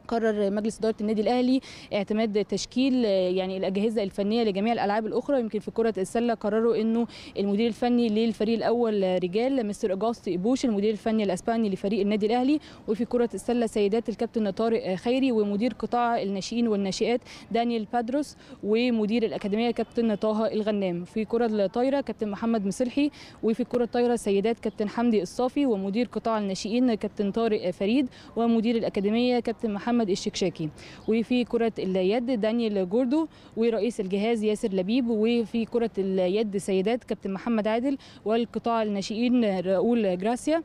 قرر مجلس اداره النادي الاهلي اعتماد تشكيل يعني الاجهزه الفنيه لجميع الالعاب الاخرى. يمكن في كره السله قرروا انه المدير الفني للفريق الاول رجال مستر اجاستي بوش المدير الفني الاسباني لفريق النادي الاهلي، وفي كره السله سيدات الكابتن طارق خيري ومدير قطاع الناشئين والناشئات دانيال بادروس ومدير الاكاديميه كابتن طه الغنام، في كره الطايره كابتن محمد مسلحي وفي كره الطايره سيدات كابتن حمدي الصافي ومدير قطاع الناشئين كابتن طارق فريد ومدير الاكاديميه كابتن محمد محمد الشكشاكي، وفي كرة اليد دانيال جوردو ورئيس الجهاز ياسر لبيب، وفي كرة اليد سيدات كابتن محمد عادل والقطاع الناشئين راؤول جراسيا.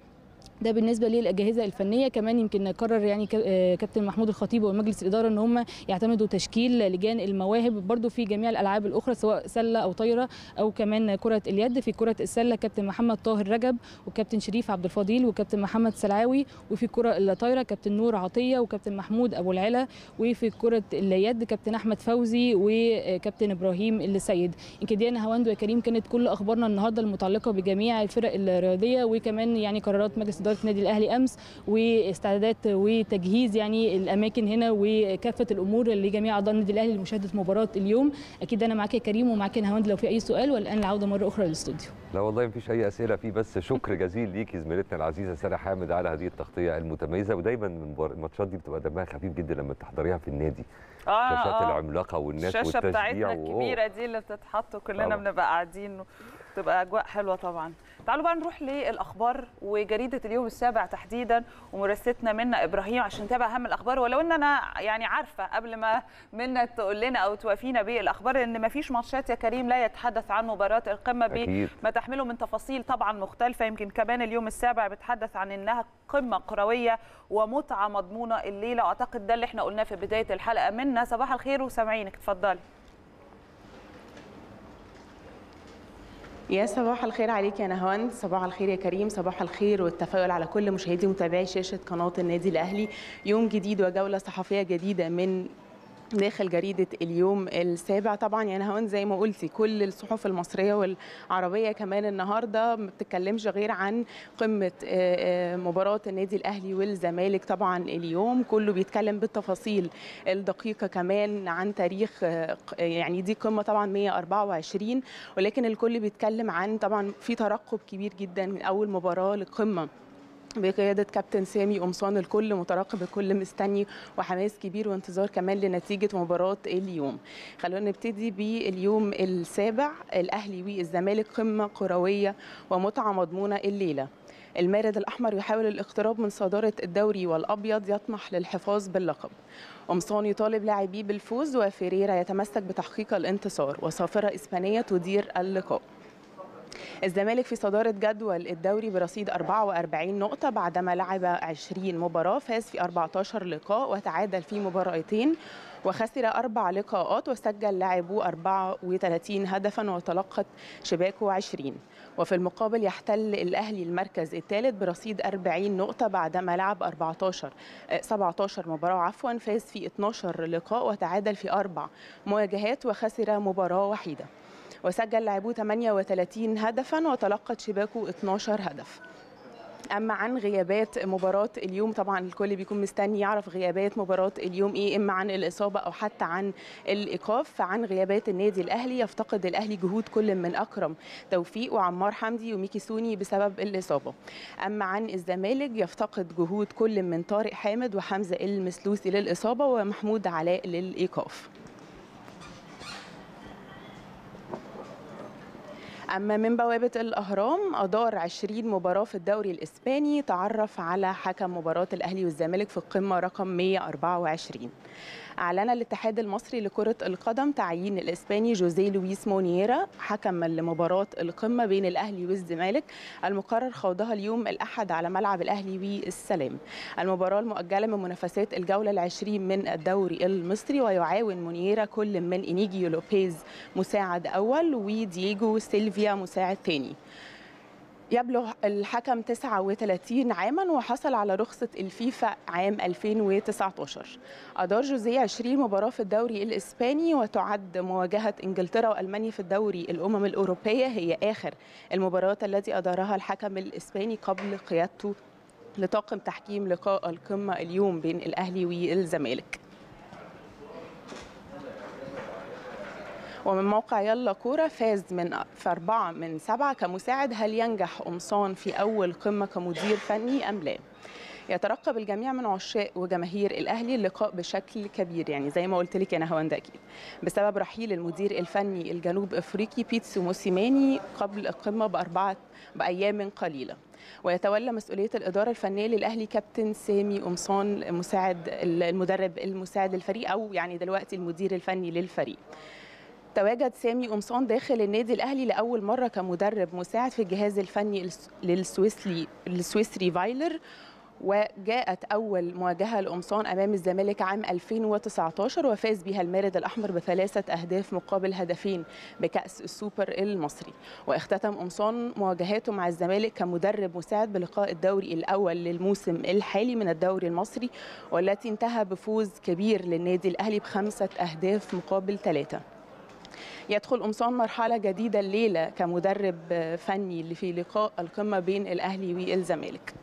ده بالنسبه للاجهزه الفنيه. كمان يمكن قرر يعني كابتن محمود الخطيب ومجلس الاداره ان هم يعتمدوا تشكيل لجان المواهب برضو في جميع الالعاب الاخرى سواء سله او طايره او كمان كره اليد. في كره السله كابتن محمد طاهر رجب وكابتن شريف عبد الفضيل وكابتن محمد سلعاوي، وفي كره الطايره كابتن نور عطيه وكابتن محمود ابو العلا، وفي كره اليد كابتن احمد فوزي وكابتن ابراهيم السيد. يمكن دي انا هواند يا كريم كانت كل اخبارنا النهارده المتعلقه بجميع الفرق الرياضيه وكمان يعني قرارات مجلس النادي الاهلي امس واستعدادات وتجهيز يعني الاماكن هنا وكافه الامور لجميع اعضاء النادي الاهلي لمشاهده مباراه اليوم. اكيد انا معاك يا كريم ومعاك يا نهاوند لو في اي سؤال، والان العوده مره اخرى للاستوديو. لا والله مفيش اي اسئله، في بس شكر جزيل ليك زميلتنا العزيزه ساره حامد على هذه التغطيه المتميزه، ودايما الماتشات دي بتبقى دمها خفيف جدا لما بتحضريها في النادي. اه الشاشات العملاقه والناس والتشجيع الشاشه بتاعتنا الكبيره دي اللي بتتحط وكلنا بنبقى قاعدين بتبقى اجواء حلوه طبعا. تعالوا بقى نروح للاخبار وجريده اليوم السابع تحديدا ومراسلتنا منى ابراهيم عشان تتابع اهم الاخبار، ولو ان انا يعني عارفه قبل ما منى تقول لنا او توافينا بالاخبار ان ما فيش ماتشات يا كريم لا يتحدث عن مباراه القمه بما تحمله من تفاصيل طبعا مختلفه. يمكن كمان اليوم السابع بيتحدث عن انها قمه كرويه ومتعه مضمونه الليله، اعتقد ده اللي احنا قلناه في بدايه الحلقه. منى صباح الخير وسامعينك، اتفضلي. يا صباح الخير عليك يا نهاوند، صباح الخير يا كريم، صباح الخير والتفاؤل على كل مشاهدي ومتابعي شاشة قناة النادي الأهلي. يوم جديد وجولة صحفية جديدة من داخل جريدة اليوم السابع. طبعا يا نهاوند زي ما قلتي كل الصحف المصرية والعربية كمان النهاردة ما بتتكلمش غير عن قمة مباراة النادي الأهلي والزمالك. طبعا اليوم كله بيتكلم بالتفاصيل الدقيقة كمان عن تاريخ يعني دي قمة طبعا مئة وأربعة وعشرين، ولكن الكل بيتكلم عن طبعا في ترقب كبير جدا من أول مباراة للقمة بقيادة كابتن سامي قمصان. الكل مترقب، الكل مستني وحماس كبير وانتظار كمان لنتيجة مباراة اليوم. خلونا نبتدي باليوم السابع، الأهلي والزمالك قمة كروية ومتعة مضمونة الليلة. المارد الأحمر يحاول الاقتراب من صدارة الدوري والأبيض يطمح للحفاظ باللقب. قمصان يطالب لاعبيه بالفوز وفيريرا يتمسك بتحقيق الانتصار وصافرة إسبانية تدير اللقاء. الزمالك في صدارة جدول الدوري برصيد أربعة وأربعين نقطة بعدما لعب عشرين مباراة، فاز في أربعة عشر لقاء وتعادل في مباراتين وخسر أربع لقاءات، وسجل لاعبو أربعة وثلاثين هدفا وتلقت شباكه عشرين. وفي المقابل يحتل الأهلي المركز الثالث برصيد أربعين نقطة بعدما لعب أربعة عشر سبعة عشر مباراة عفوا، فاز في اثني عشر لقاء وتعادل في أربع مواجهات وخسر مباراة وحيدة، وسجل لاعبو ثمانية وثلاثين هدفا وتلقت شباكه اثني عشر هدف. اما عن غيابات مباراه اليوم، طبعا الكل بيكون مستني يعرف غيابات مباراه اليوم ايه، اما عن الاصابه او حتى عن الايقاف. فعن غيابات النادي الاهلي، يفتقد الاهلي جهود كل من اكرم توفيق وعمار حمدي وميكي سوني بسبب الاصابه. اما عن الزمالك، يفتقد جهود كل من طارق حامد وحمزه المسلوسي للاصابه ومحمود علاء للايقاف. أما من بوابة الأهرام، أدار عشرين مباراة في الدوري الإسباني، تعرف على حكم مباراة الأهلي والزمالك في القمة رقم مئة وأربعة وعشرين. أعلن الاتحاد المصري لكرة القدم تعيين الإسباني جوزيه لويس مونيرا حكما لمباراة القمة بين الأهلي والزمالك المقرر خوضها اليوم الأحد على ملعب الأهلي والسلام. المباراة المؤجلة من منافسات الجولة العشرين من الدوري المصري، ويعاون مونيرا كل من إنيجيو لوبيز مساعد أول ودييجو سيلفيا مساعد ثاني. يبلغ الحكم تسعة وثلاثين عاما وحصل على رخصة الفيفا عام ألفين وتسعة عشر. أدار جوزيه عشرين مباراة في الدوري الإسباني، وتعد مواجهة إنجلترا وألمانيا في الدوري الأمم الأوروبية هي آخر المباريات التي أدارها الحكم الإسباني قبل قيادته لطاقم تحكيم لقاء القمة اليوم بين الأهلي والزمالك. ومن موقع يلا كوره، فاز من في أربعة من سبعة كمساعد. هل ينجح قمصان في أول قمة كمدير فني أم لا؟ يترقب الجميع من عشاق وجماهير الأهلي اللقاء بشكل كبير، يعني زي ما قلت لك يا نهاوند أكيد، بسبب رحيل المدير الفني الجنوب أفريقي بيتسو موسيماني قبل القمة بأربعة بأيام قليلة. ويتولى مسؤولية الإدارة الفنية للأهلي كابتن سامي قمصان مساعد المدرب المساعد للفريق، أو يعني دلوقتي المدير الفني للفريق. تواجد سامي قمصان داخل النادي الأهلي لأول مرة كمدرب مساعد في الجهاز الفني للسويسري السويسري فايلر، وجاءت أول مواجهة لقمصان أمام الزمالك عام ألفين وتسعة عشر وفاز بها المارد الأحمر بثلاثة أهداف مقابل هدفين بكأس السوبر المصري. واختتم قمصان مواجهاته مع الزمالك كمدرب مساعد بلقاء الدوري الأول للموسم الحالي من الدوري المصري، والتي انتهى بفوز كبير للنادي الأهلي بخمسة أهداف مقابل ثلاثة. يدخل قمصان مرحلة جديدة الليلة كمدرب فني اللي في لقاء القمة بين الأهلي والزمالك.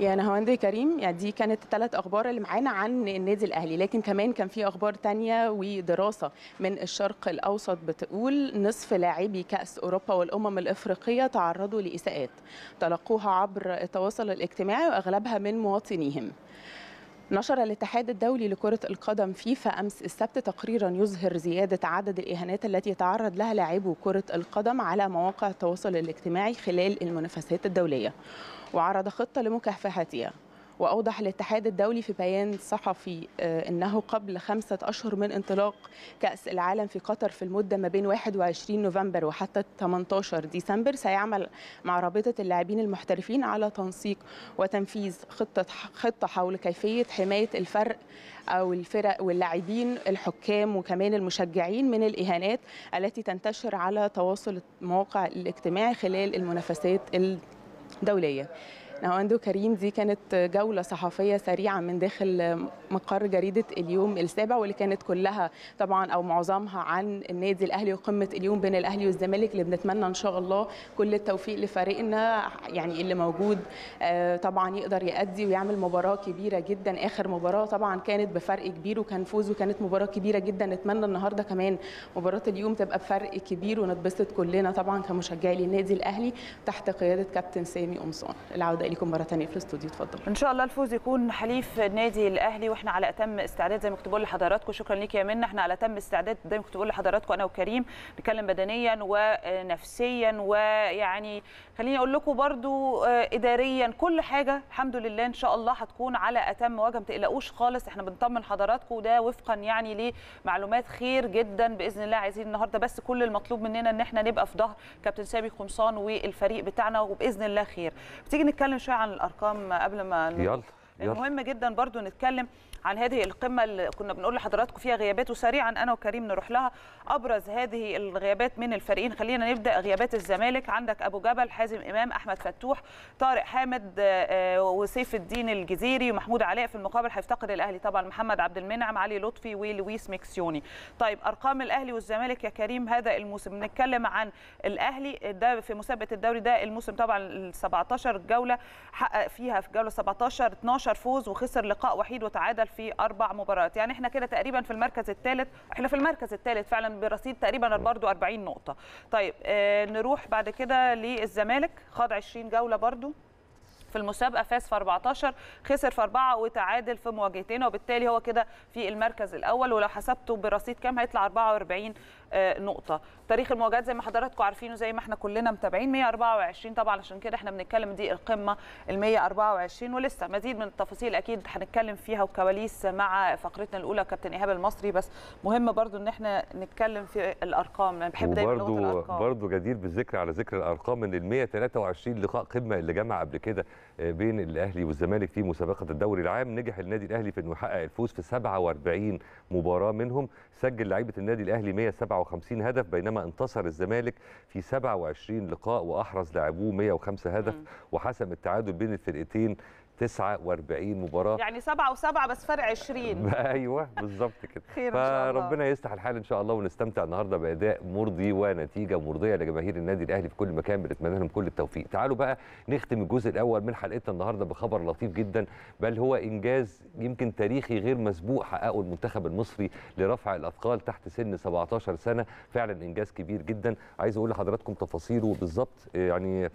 يا نهاوند كريم، يعني دي كانت الثلاث اخبار اللي معانا عن النادي الاهلي، لكن كمان كان في اخبار ثانيه ودراسه من الشرق الاوسط بتقول نصف لاعبي كاس اوروبا والامم الافريقيه تعرضوا لاساءات تلقوها عبر التواصل الاجتماعي واغلبها من مواطنيهم. نشر الاتحاد الدولي لكرة القدم فيفا أمس السبت تقريرا يظهر زيادة عدد الإهانات التي يتعرض لها لاعبو كرة القدم على مواقع التواصل الاجتماعي خلال المنافسات الدولية، وعرض خطة لمكافحتها. وأوضح الاتحاد الدولي في بيان صحفي أنه قبل خمسة أشهر من انطلاق كأس العالم في قطر في المدة ما بين واحد وعشرين نوفمبر وحتى ثمانية عشر ديسمبر سيعمل مع رابطة اللاعبين المحترفين على تنسيق وتنفيذ خطة خطة حول كيفية حماية الفرق أو الفرق واللاعبين الحكام وكمان المشجعين من الإهانات التي تنتشر على تواصل مواقع الاجتماعي خلال المنافسات الدولية. نهاوند كريم، دي كانت جولة صحفية سريعة من داخل مقر جريدة اليوم السابع، واللي كانت كلها طبعا أو معظمها عن النادي الأهلي وقمة اليوم بين الأهلي والزمالك، اللي بنتمنى إن شاء الله كل التوفيق لفريقنا، يعني اللي موجود طبعا يقدر يأدي ويعمل مباراة كبيرة جدا. آخر مباراة طبعا كانت بفرق كبير وكان فوز وكانت مباراة كبيرة جدا، نتمنى النهاردة كمان مباراة اليوم تبقى بفرق كبير ونتبسط كلنا طبعا كمشجعي للنادي الأهلي تحت قيادة كابتن سامي قمصان. العودة لكم مره ثانيه في الاستوديو. اتفضلوا. ان شاء الله الفوز يكون حليف النادي الاهلي، واحنا على اتم استعداد زي ما كنت بقول لحضراتكم. شكرا ليك يا منى. احنا على اتم استعداد زي ما كنت بقول لحضراتكم انا وكريم، نتكلم بدنيا ونفسيا، ويعني خليني اقول لكم برضو اداريا، كل حاجه الحمد لله ان شاء الله هتكون على اتم وجه. ما تقلقوش خالص، احنا بنطمن حضراتكم ده وفقا يعني لمعلومات خير جدا باذن الله. عايزين النهارده بس كل المطلوب مننا ان احنا نبقى في ظهر كابتن سامي قمصان والفريق بتاعنا، وباذن الله خير. بتيجي نتكلم شويه عن الارقام قبل ما يلا المهم جدا برضو نتكلم عن هذه القمه اللي كنا بنقول لحضراتكم فيها غيابات، وسريعا انا وكريم نروح لها ابرز هذه الغيابات من الفريقين. خلينا نبدا غيابات الزمالك. عندك ابو جبل، حازم امام، احمد فتوح، طارق حامد، وسيف الدين الجزيري، ومحمود علاء. في المقابل هيفتقد الاهلي طبعا محمد عبد المنعم، علي لطفي، ولويس مكسيوني. طيب ارقام الاهلي والزمالك يا كريم هذا الموسم. بنتكلم عن الاهلي ده في مسابقه الدوري ده الموسم طبعا سبعتاشر جوله، حقق فيها في الجوله سبعتاشر اتناشر فوز، وخسر لقاء وحيد وتعادل في أربع مباريات. يعني احنا كده تقريبا في المركز الثالث، احنا في المركز الثالث فعلا برصيد تقريبا برضو أربعين نقطة. طيب اه نروح بعد كده للزمالك. خاض عشرين جولة برضو في المسابقه، فاز في أربعتاشر، خسر في أربعة، وتعادل في مواجهتين، وبالتالي هو كده في المركز الاول. ولو حسبته برصيد كام هيطلع أربعة وأربعين نقطه. تاريخ المواجهات زي ما حضراتكم عارفينه زي ما احنا كلنا متابعين مية وأربعة وعشرين طبعا، عشان كده احنا بنتكلم دي القمه ال مية وأربعة وعشرين، ولسه مزيد من التفاصيل اكيد هنتكلم فيها وكواليس مع فقرتنا الاولى كابتن ايهاب المصري. بس مهم برضو ان احنا نتكلم في الارقام، انا بحب دايما نقطه الارقام. برضو جدير بالذكر على ذكر الارقام ان ال مية وتلاتة وعشرين لقاء قمه اللي جمع قبل كده بين الاهلي والزمالك في مسابقه الدوري العام، نجح النادي الاهلي في انه يحقق الفوز في سبعة وأربعين مباراه، منهم سجل لعيبه النادي الاهلي مية وسبعة وخمسين هدف، بينما انتصر الزمالك في سبعة وعشرين لقاء واحرز لاعبوه مية وخمسة هدف، وحسم التعادل بين الفرقتين تسعة وأربعين مباراه، يعني سبعة وسبعة بس فرق عشرين. ايوه بالظبط كده. خير ان شاء الله، فربنا يصلح الحال ان شاء الله، ونستمتع النهارده باداء مرضي ونتيجه مرضيه لجماهير النادي الاهلي في كل مكان، بنتمنى لهم كل التوفيق. تعالوا بقى نختم الجزء الاول من حلقتنا النهارده بخبر لطيف جدا، بل هو انجاز يمكن تاريخي غير مسبوق حققه المنتخب المصري لرفع الاثقال تحت سن سبعتاشر سنه، فعلا انجاز كبير جدا. عايز اقول لحضراتكم تفاصيله بالظبط يعني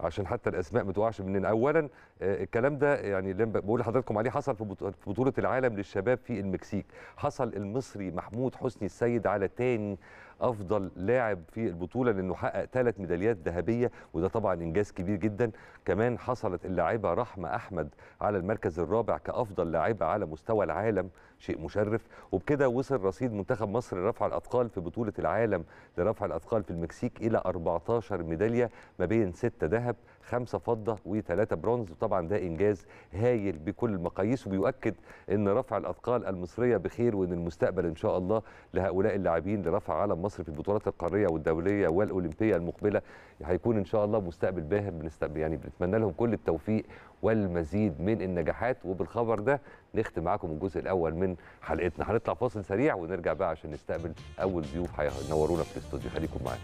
عشان حتى الاسماء ما تقعش مننا. اولا الكلام ده يعني اللي بقول لحضراتكم عليه حصل في بطوله العالم للشباب في المكسيك، حصل المصري محمود حسني السيد على تاني افضل لاعب في البطوله لانه حقق ثلاث ميداليات ذهبيه، وده طبعا انجاز كبير جدا. كمان حصلت اللاعبه رحمه احمد على المركز الرابع كافضل لاعبه على مستوى العالم، شيء مشرف. وبكده وصل رصيد منتخب مصر لرفع الاثقال في بطوله العالم لرفع الاثقال في المكسيك الى أربعتاشر ميداليه ما بين ستة ذهب خمسة فضة وثلاثة برونز، وطبعا ده إنجاز هايل بكل المقاييس، وبيؤكد أن رفع الأثقال المصرية بخير، وأن المستقبل إن شاء الله لهؤلاء اللاعبين لرفع علم مصر في البطولات القارية والدولية والأولمبية المقبلة هيكون إن شاء الله مستقبل باهر، يعني بنتمنى لهم كل التوفيق والمزيد من النجاحات. وبالخبر ده نختم معاكم الجزء الأول من حلقتنا، هنطلع فاصل سريع ونرجع بقى عشان نستقبل أول ضيوف هينورونا في الاستوديو، خليكم معانا.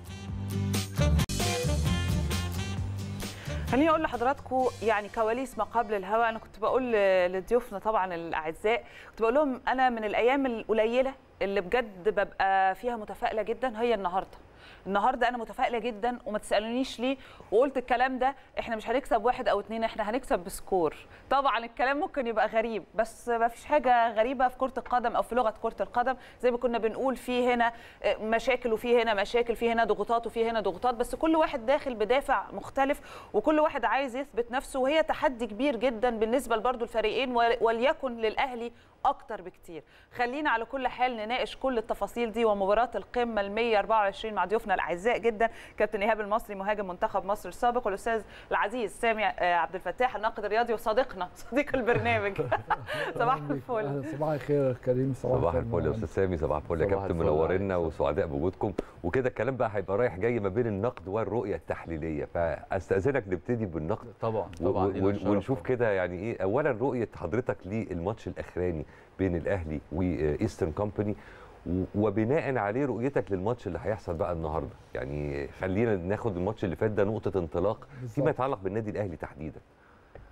خليني اقول لحضراتكم يعني كواليس ما قبل الهوا. انا كنت بقول لضيوفنا طبعا الاعزاء، كنت بقول لهم انا من الايام القليله اللي بجد ببقى فيها متفائله جدا هي النهارده. النهارده انا متفائله جدا وما تسالونيش ليه، وقلت الكلام ده احنا مش هنكسب واحد او اتنين، احنا هنكسب بسكور. طبعا الكلام ممكن يبقى غريب، بس ما فيش حاجه غريبه في كره القدم او في لغه كره القدم، زي ما كنا بنقول في هنا مشاكل وفي هنا مشاكل، في هنا ضغوطات وفي هنا ضغوطات، بس كل واحد داخل بدافع مختلف وكل واحد عايز يثبت نفسه، وهي تحدي كبير جدا بالنسبه لبرضه الفريقين وليكن للاهلي اكتر بكتير. خلينا على كل حال نناقش كل التفاصيل دي ومباراه القمه ال مية وأربعة وعشرين مع ضيوفنا الاعزاء جدا، كابتن ايهاب المصري مهاجم منتخب مصر السابق، والاستاذ العزيز سامي عبد الفتاح الناقد الرياضي وصديقنا صديق البرنامج. صباح الفل. صباح الخير كريم. صباح الفل يا استاذ سامي. صباح الفل يا كابتن، منورنا وسعداء بوجودكم. وكده الكلام بقى هيبقى رايح جاي ما بين النقد والرؤيه التحليليه، فاستاذنك نبتدي بالنقد. طبعا طبعا ونشوف كده يعني ايه اولا رؤيه حضرتك للماتش الاخراني بين الاهلي وايسترن كومباني، وبناء عليه رؤيتك للماتش اللي هيحصل بقى النهارده. يعني خلينا ناخد الماتش اللي فات ده نقطه انطلاق فيما يتعلق بالنادي الاهلي تحديدا.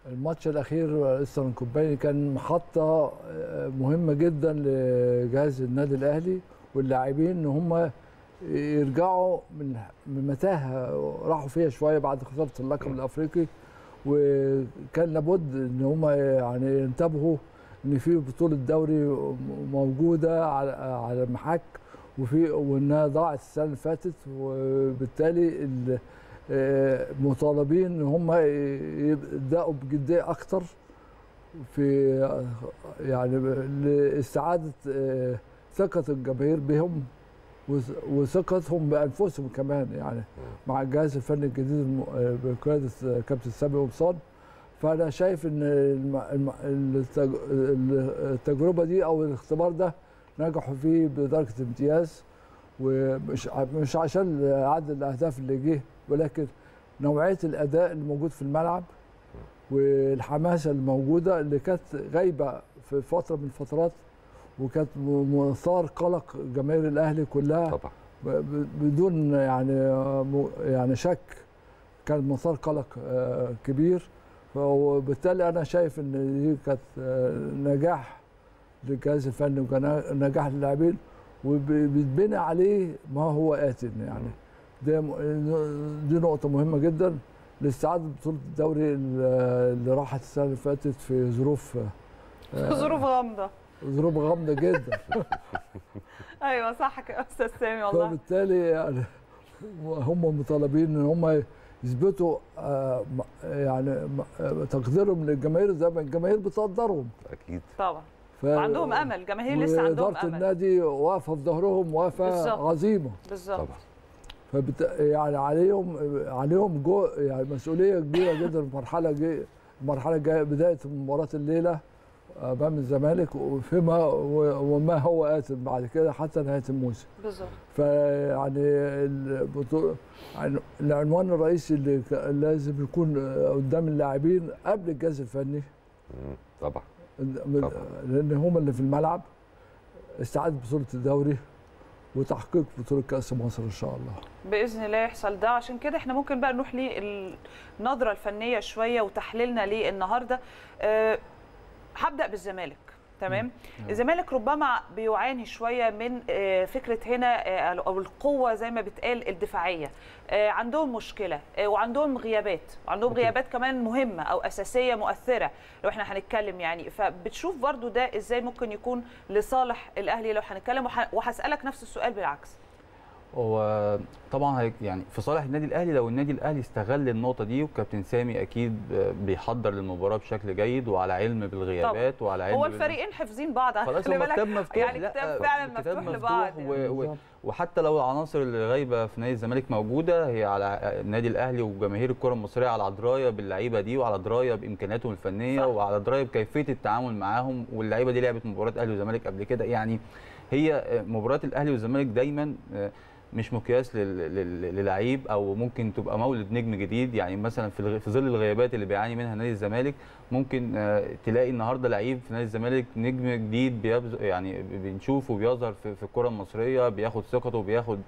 الماتش الاخير ايسترن كومباني كان محطه مهمه جدا لجهاز النادي الاهلي واللاعبين ان هم يرجعوا من متاهه راحوا فيها شويه بعد خساره اللقب الافريقي، وكان لابد ان هم يعني ينتبهوا ان في بطوله دوري موجوده على على المحك، وفي وانها ضاعت السنه اللي فاتت، وبالتالي مطالبين ان هم يبداوا بجديه اكتر في يعني لاستعاده ثقه الجماهير بهم وثقتهم بانفسهم كمان، يعني مع الجهاز الفني الجديد بقياده كابتن سامي قمصان. فانا شايف ان التجربه دي او الاختبار ده نجحوا فيه بدرجه امتياز، ومش مش عشان عدد الاهداف اللي جه، ولكن نوعيه الاداء الموجود في الملعب والحماسه الموجوده اللي كانت غايبه في فتره من الفترات، وكانت مثار قلق جماهير الاهلي كلها طبعا بدون يعني يعني شك، كان مثار قلق كبير. وبالتالي انا شايف ان دي كانت نجاح للجهاز الفني ونجاح للاعبين، وبيتبنى عليه ما هو آتٍ. يعني دي نقطه مهمه جدا لاستعاده بطوله الدوري اللي راحت السنه اللي فاتت في ظروف ظروف غامضه ظروف غامضه جدا. ايوه صح يا استاذ سامي والله. فبالتالي يعني هم مطالبين ان هم يثبتوا يعني تقديرهم للجماهير زي ما الجماهير بتقدرهم. اكيد طبعا، وعندهم امل، جماهير لسه عندهم امل. اداره النادي واقفه في ظهرهم، واقفه عظيمه بالظبط طبعا. فبت... يعني عليهم عليهم جو... يعني مسؤوليه كبيره جدا المرحله جي... المرحله الجايه، بدايه مباراه الليله امام الزمالك، وفيما وما هو آتٍ بعد كده حتى نهايه الموسم بالظبط. فيعني البطوله يعني العنوان الرئيسي اللي لازم يكون قدام اللاعبين قبل الجهاز الفني طبعا، طبعا. لان هم اللي في الملعب، استعاده بطوله الدوري وتحقيق بطوله كاس مصر ان شاء الله باذن الله يحصل ده. عشان كده احنا ممكن بقى نروح للنظره الفنيه شويه وتحليلنا ليه النهارده. أه هبدا بالزمالك. تمام. الزمالك ربما بيعاني شويه من فكره هنا او القوه زي ما بتقال الدفاعيه، عندهم مشكله وعندهم غيابات، وعندهم غيابات كمان مهمه او اساسيه مؤثره لو احنا هنتكلم يعني. فبتشوف برضو ده ازاي ممكن يكون لصالح الاهلي لو هنتكلم، وهسالك نفس السؤال بالعكس. هو طبعا يعني في صالح النادي الاهلي لو النادي الاهلي استغل النقطه دي، وكابتن سامي اكيد بيحضر للمباراه بشكل جيد وعلى علم بالغيابات طبعا. وعلى علم هو الفريقين حافظين بعض، خلاص هو كتاب مفتوح يعني، كتاب فعلا مفتوح, مفتوح لبعض و... و... وحتى لو العناصر اللي غايبه في نادي الزمالك موجوده، هي على النادي الاهلي وجماهير الكره المصريه على درايه باللعيبه دي، وعلى درايه بامكانياتهم الفنيه صح. وعلى درايه بكيفيه التعامل معاهم، واللعيبه دي لعبت مباراه اهلي وزمالك قبل كده. يعني هي مباراه الاهلي والزمالك دايما مش مقياس للعيب، او ممكن تبقى مولد نجم جديد. يعني مثلا في في ظل الغيابات اللي بيعاني منها نادي الزمالك، ممكن تلاقي النهارده لعيب في نادي الزمالك نجم جديد بيبز... يعني بنشوفه بيظهر في الكره المصريه، بياخد ثقته وبياخد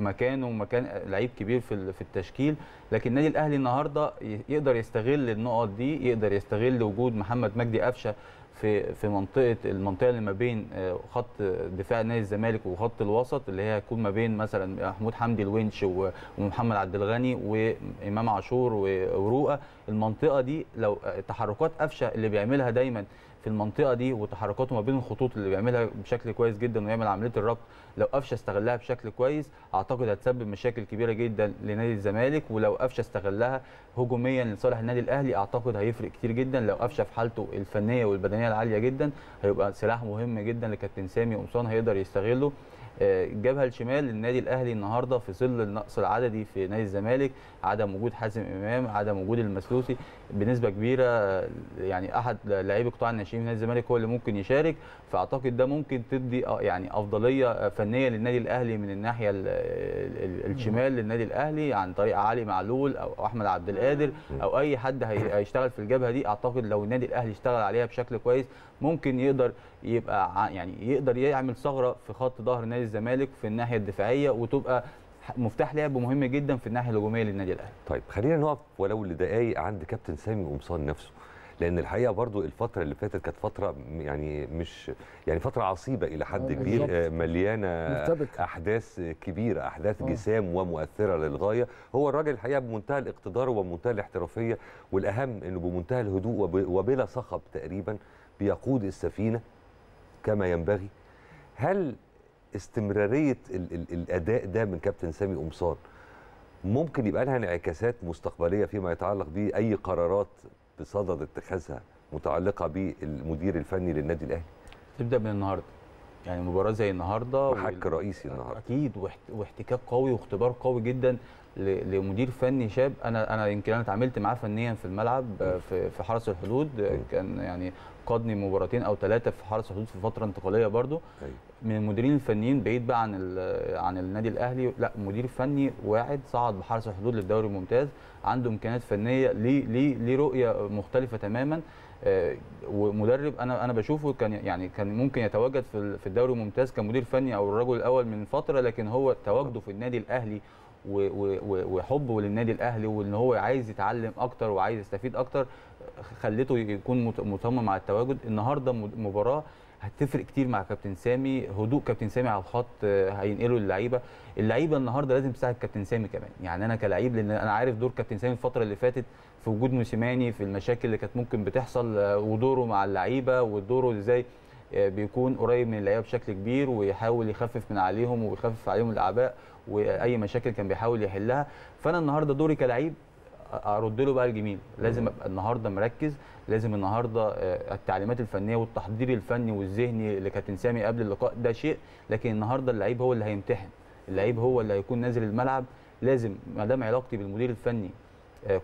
مكانه ومكان لعيب كبير في التشكيل. لكن النادي الاهلي النهارده يقدر يستغل النقط دي، يقدر يستغل وجود محمد مجدي قفشه في في منطقه المنطقه اللي ما بين خط دفاع نادي الزمالك وخط الوسط، اللي هي هتكون ما بين مثلا محمود حمدي الونش ومحمد عبد الغني وامام عاشور ورؤى. المنطقه دي لو تحركات قفشه اللي بيعملها دايما في المنطقه دي، وتحركاته ما بين الخطوط اللي بيعملها بشكل كويس جدا، ويعمل عمليه الربط، لو قفشه استغلها بشكل كويس اعتقد هتسبب مشاكل كبيره جدا لنادي الزمالك. ولو قفشه استغلها هجوميا لصالح النادي الاهلي اعتقد هيفرق كتير جدا. لو قفشه في حالته الفنيه والبدنيه العاليه جدا هيبقى سلاح مهم جدا لكابتن سامي قمصان، هيقدر يستغله. الجبهه الشمال للنادي الاهلي النهارده في ظل النقص العددي في نادي الزمالك، عدم وجود حازم امام، عدم وجود المسلوسي بنسبه كبيره، يعني احد لاعبي قطاع الناشئين في نادي الزمالك هو اللي ممكن يشارك. فاعتقد ده ممكن تدي يعني افضليه فنيه للنادي الاهلي من الناحيه الشمال للنادي الاهلي، عن طريق علي معلول او احمد عبد القادر او اي حد هيشتغل في الجبهه دي. اعتقد لو النادي الاهلي اشتغل عليها بشكل كويس ممكن يقدر يبقى يعني يقدر يعمل ثغره في خط ظهر نادي الزمالك في الناحيه الدفاعيه، وتبقى مفتاح لعب مهم جدا في الناحيه الهجوميه للنادي الاهلي. طيب خلينا نقف ولو لدقائق عند كابتن سامي قمصان نفسه. لان الحقيقه برضو الفتره اللي فاتت كانت فتره يعني مش يعني فتره عصيبه الى حد كبير، مليانه مرتبكة. احداث كبيره، احداث جسام ومؤثره للغايه. هو الراجل الحقيقه بمنتهى الاقتدار وبمنتهى الاحترافيه، والاهم انه بمنتهى الهدوء وبلا صخب تقريبا بيقود السفينه كما ينبغي. هل استمراريه ال ال الاداء ده من كابتن سامي قمصان ممكن يبقى لها انعكاسات مستقبليه فيما يتعلق باي قرارات بصدد اتخاذها متعلقه بالمدير الفني للنادي الاهلي؟ تبدا من النهارده، يعني مباراه زي النهارده وحك رئيسي النهارده اكيد، واحتكاك قوي واختبار قوي جدا لمدير فني شاب. انا انا يمكن انا اتعاملت معاه فنيا في الملعب في في حرس الحدود، كان يعني قادني مباراتين او ثلاثه في حرس الحدود في فتره انتقاليه برضو. من المديرين الفنيين بعيد بقى عن عن النادي الاهلي، لا مدير فني واعد صعد بحرس الحدود للدوري الممتاز، عنده امكانيات فنيه، ليه ليه ليه رؤيه مختلفه تماما. ومدرب انا انا بشوفه كان يعني كان ممكن يتواجد في في الدوري الممتاز كمدير فني او الرجل الاول من فتره، لكن هو تواجده في النادي الاهلي وحبه للنادي الاهلي وان هو عايز يتعلم اكتر وعايز يستفيد اكتر خلته يكون مصمم على التواجد. النهارده مباراه هتفرق كتير مع كابتن سامي، هدوء كابتن سامي على الخط هينقله للعيبه، اللعيبه النهارده لازم تساعد كابتن سامي كمان، يعني انا كلاعب لان انا عارف دور كابتن سامي الفتره اللي فاتت في وجود موسيماني في المشاكل اللي كانت ممكن بتحصل ودوره مع اللعيبه ودوره ازاي بيكون قريب من اللعيبه بشكل كبير ويحاول يخفف من عليهم ويخفف عليهم الاعباء واي مشاكل كان بيحاول يحلها. فانا النهارده دوري كلاعب ارد له بقى الجميل، لازم ابقى النهارده مركز، لازم النهارده التعليمات الفنيه والتحضير الفني والذهني اللي كابتن سامي قبل اللقاء ده شيء، لكن النهارده اللعيب هو اللي هيمتحن، اللعيب هو اللي هيكون نازل الملعب. لازم ما دام علاقتي بالمدير الفني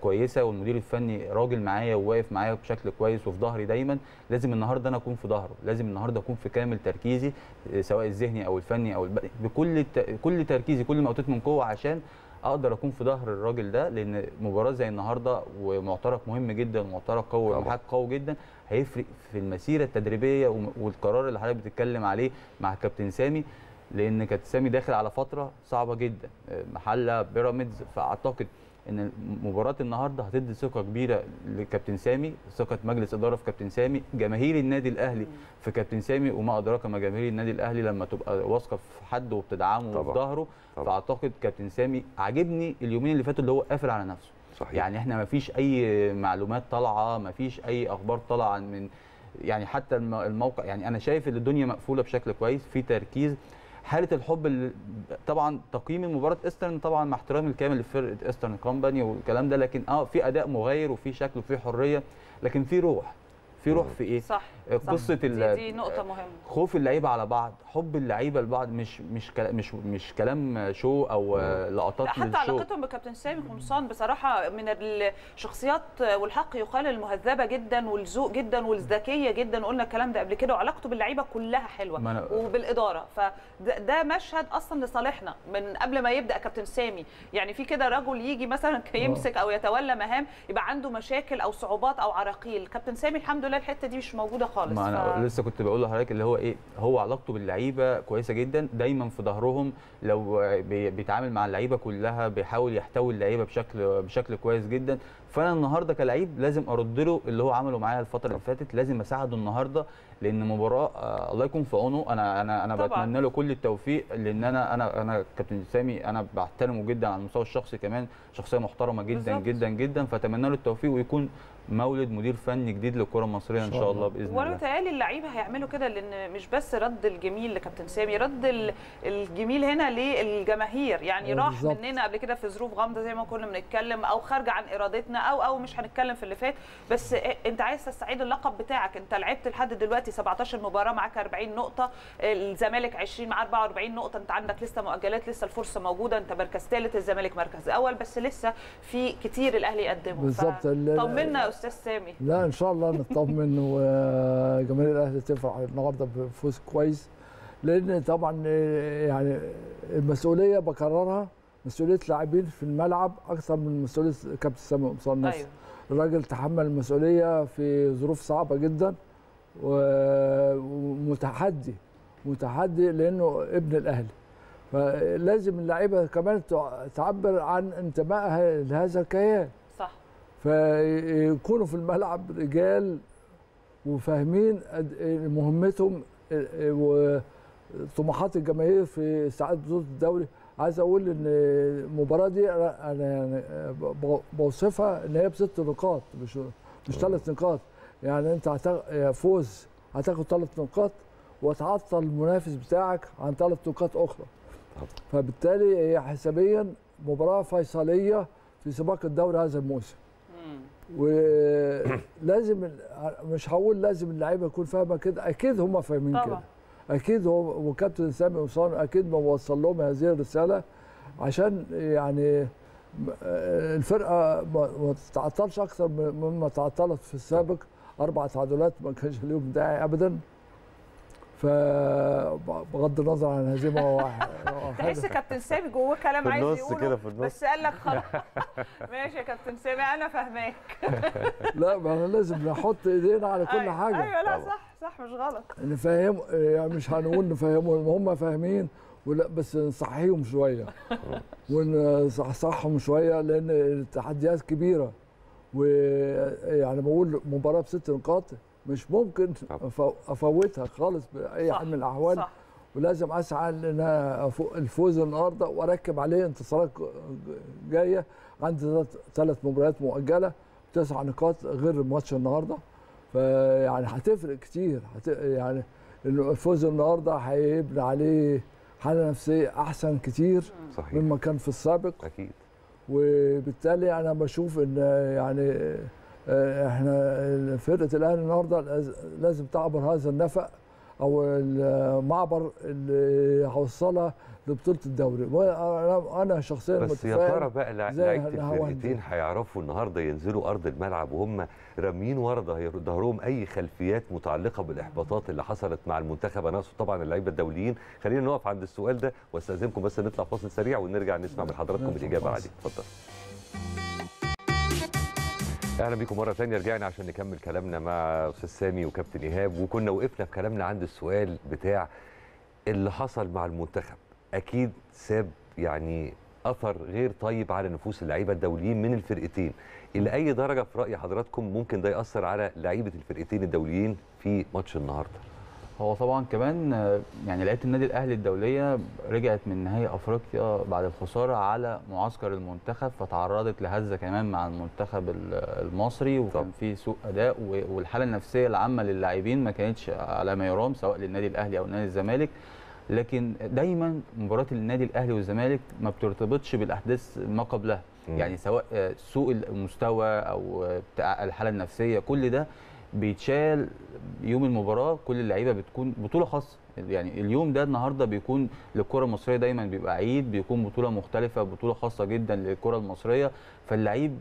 كويسه والمدير الفني راجل معايا وواقف معايا بشكل كويس وفي ظهري دايما، لازم النهارده انا اكون في ظهره، لازم النهارده اكون في كامل تركيزي سواء الذهني او الفني او البدني بكل كل تركيزي كل ما اوتيت من قوه عشان اقدر اكون في ظهر الراجل ده. لان مباراه زي النهارده ومعترك مهم جدا ومعترك قوي ومحك قوي جدا هيفرق في المسيره التدريبيه والقرار اللي حضرتك بتتكلم عليه مع كابتن سامي، لان كابتن سامي داخل على فتره صعبه جدا محله بيراميدز. فاعتقد ان مباراه النهارده هتدي ثقه كبيره لكابتن سامي، ثقه مجلس اداره في كابتن سامي، جماهير النادي الاهلي في كابتن سامي، وما ادراك ما جماهير النادي الاهلي لما تبقى واثقه في حد وبتدعمه وفي ظهره. فاعتقد كابتن سامي عاجبني اليومين اللي فاتوا اللي هو قافل على نفسه صحيح. يعني احنا ما فيش اي معلومات طالعه، ما فيش اي اخبار طالعه من يعني حتى الموقع، يعني انا شايف ان الدنيا مقفوله بشكل كويس، في تركيز، حاله الحب اللي طبعا تقييم المباراه ايسترن طبعا مع احترامي الكامل لفرقه ايسترن كومباني والكلام ده، لكن اه في اداء مغاير وفي شكل وفي حريه، لكن في روح، في روح في ايه؟ صح قصه دي, دي نقطه مهمه، خوف اللعيبه على بعض، حب اللعيبه لبعض، مش مش كلام مش مش كلام شو او لقطات حتى للشو. علاقتهم بكابتن سامي قمصان بصراحه من الشخصيات والحق يقال المهذبه جدا والذوق جدا والذكيه جدا، قلنا الكلام ده قبل كده، وعلاقته باللعيبه كلها حلوه وبالاداره، فده مشهد اصلا لصالحنا من قبل ما يبدا كابتن سامي. يعني في كده رجل يجي مثلا يمسك او يتولى مهام يبقى عنده مشاكل او صعوبات او عراقيل، كابتن سامي الحمد لله الحته دي مش موجوده خالص. ما انا ف... لسه كنت بقول لحضرتك اللي هو ايه، هو علاقته باللعيبه كويسه جدا، دايما في ظهرهم، لو بي... بيتعامل مع اللعيبه كلها، بيحاول يحتوي اللعيبه بشكل بشكل كويس جدا. فانا النهارده كلاعب لازم ارد له اللي هو عمله معايا الفتره اللي فاتت، لازم اساعده النهارده، لان مباراه آه الله يكون في عونه. انا انا انا بتمنى له كل التوفيق، لان انا انا انا كابتن سامي انا بحترمه جدا على المستوى الشخصي كمان، شخصيه محترمه جدا بالزبط. جدا جدا، فاتمنى له التوفيق ويكون مولد مدير فني جديد للكره المصريه ان شاء الله باذن الله. وانا متهيألي اللعيبه هيعملوا كده، لان مش بس رد الجميل لكابتن سامي، رد الجميل هنا للجماهير، يعني راح مننا قبل كده في ظروف غامضه زي ما كنا بنتكلم او خارجه عن ارادتنا او او مش هنتكلم في اللي فات، بس انت عايز تستعيد اللقب بتاعك. انت لعبت لحد دلوقتي سبعتاشر مباراه معاك أربعين نقطه، الزمالك عشرين معاه أربعة وأربعين نقطه، انت عندك لسه مؤجلات، لسه الفرصه موجوده، انت مركز ثالث، الزمالك مركز اول، بس لسه في كتير الاهلي يقدمه. بالظبط، طمنا يا استاذ سامي. لا ان شاء الله نطمن وجماهير الاهلي تفرح النهارده بفوز كويس، لان طبعا يعني المسؤوليه بكررها مسؤوليه لاعبين في الملعب اكثر من مسؤوليه كابتن سامي قمصان نفسه. أيوة. الراجل تحمل المسؤوليه في ظروف صعبه جدا ومتحدي متحدي لانه ابن الاهلي، فلازم اللعيبه كمان تعبر عن انتمائها لهذا الكيان. فيكونوا في الملعب رجال وفاهمين مهمتهم وطموحات الجماهير في ساعات بطولة الدوري. عايز اقول ان المباراه دي انا يعني بوصفها ان هي بست نقاط مش مش ثلاث نقاط، يعني انت هتاخد فوز هتاخد ثلاث نقاط وتعطل المنافس بتاعك عن ثلاث نقاط اخرى. فبالتالي هي حسابيا مباراه فيصليه في سباق الدوري هذا الموسم. ولازم مش هقول لازم اللعيبه يكون فاهمه كده، اكيد هم فاهمين كده. اكيد هو وكابتن سامي وصان اكيد ما وصل لهم هذه الرساله عشان يعني الفرقه ما تتعطلش اكثر مما تعطلت في السابق. اربع تعادلات ما كانش ليهم داعي ابدا. ف بغض النظر عن هزيمه واحد تحس كابتن سامي جوه كلام عايز يقوله بس قال لك خلاص ماشي يا كابتن سامي انا فاهماك. لا ما انا لازم نحط ايدينا على كل حاجه. ايوه لا صح صح مش غلط نفهم، يعني مش هنقول نفهمهم هم فاهمين ولا بس نصحيهم شويه ونصحصحهم شويه لان التحديات كبيره، ويعني بقول مباراه بست نقاط مش ممكن افوتها خالص باي حال من الاحوال. صح. ولازم اسعى ان انا الفوز النهارده واركب عليه انتصارات جايه. عندي ثلاث مباريات مؤجله تسع نقاط غير ماتش النهارده، فيعني هتفرق كتير. هت... يعني الفوز النهارده هيبني عليه حاله نفسيه احسن كتير. صحيح. مما كان في السابق اكيد. وبالتالي انا بشوف ان يعني احنا فرقه الاهلي النهارده لازم تعبر هذا النفق او المعبر اللي هوصلها لبطوله الدوري. انا شخصيا بس يا ترى بقى لعيبه الفرقتين هيعرفوا النهارده ينزلوا ارض الملعب وهم راميين ورا ظهرهم اي خلفيات متعلقه بالاحباطات اللي حصلت مع المنتخب؟ انا اقصد طبعا اللعيبه الدوليين. خلينا نقف عند السؤال ده واستاذنكم بس نطلع فاصل سريع ونرجع نسمع من حضراتكم الاجابه عليه. اتفضل. اهلا بيكم مره ثانيه. رجعنا عشان نكمل كلامنا مع استاذ سامي وكابتن ايهاب، وكنا وقفنا في كلامنا عند السؤال بتاع اللي حصل مع المنتخب. اكيد ساب يعني اثر غير طيب على نفوس اللعيبه الدوليين من الفرقتين. الى اي درجه في راي حضراتكم ممكن ده ياثر على لعيبه الفرقتين الدوليين في ماتش النهارده؟ هو طبعا كمان يعني لعيبه النادي الاهلي الدوليه رجعت من نهائي افريقيا بعد الخساره على معسكر المنتخب، فتعرضت لهزه كمان مع المنتخب المصري وكان في سوء اداء، والحاله النفسيه العامه للاعبين ما كانتش على ما يرام سواء للنادي الاهلي او نادي الزمالك. لكن دايما مباراه النادي الاهلي والزمالك ما بترتبطش بالاحداث ما قبلها، يعني سواء سوء المستوى او الحاله النفسيه كل ده بيتشال يوم المباراه. كل اللعيبه بتكون بطوله خاصه، يعني اليوم ده النهارده بيكون للكره المصريه دايما بيبقى عيد، بيكون بطوله مختلفه بطوله خاصه جدا للكره المصريه. فاللعيب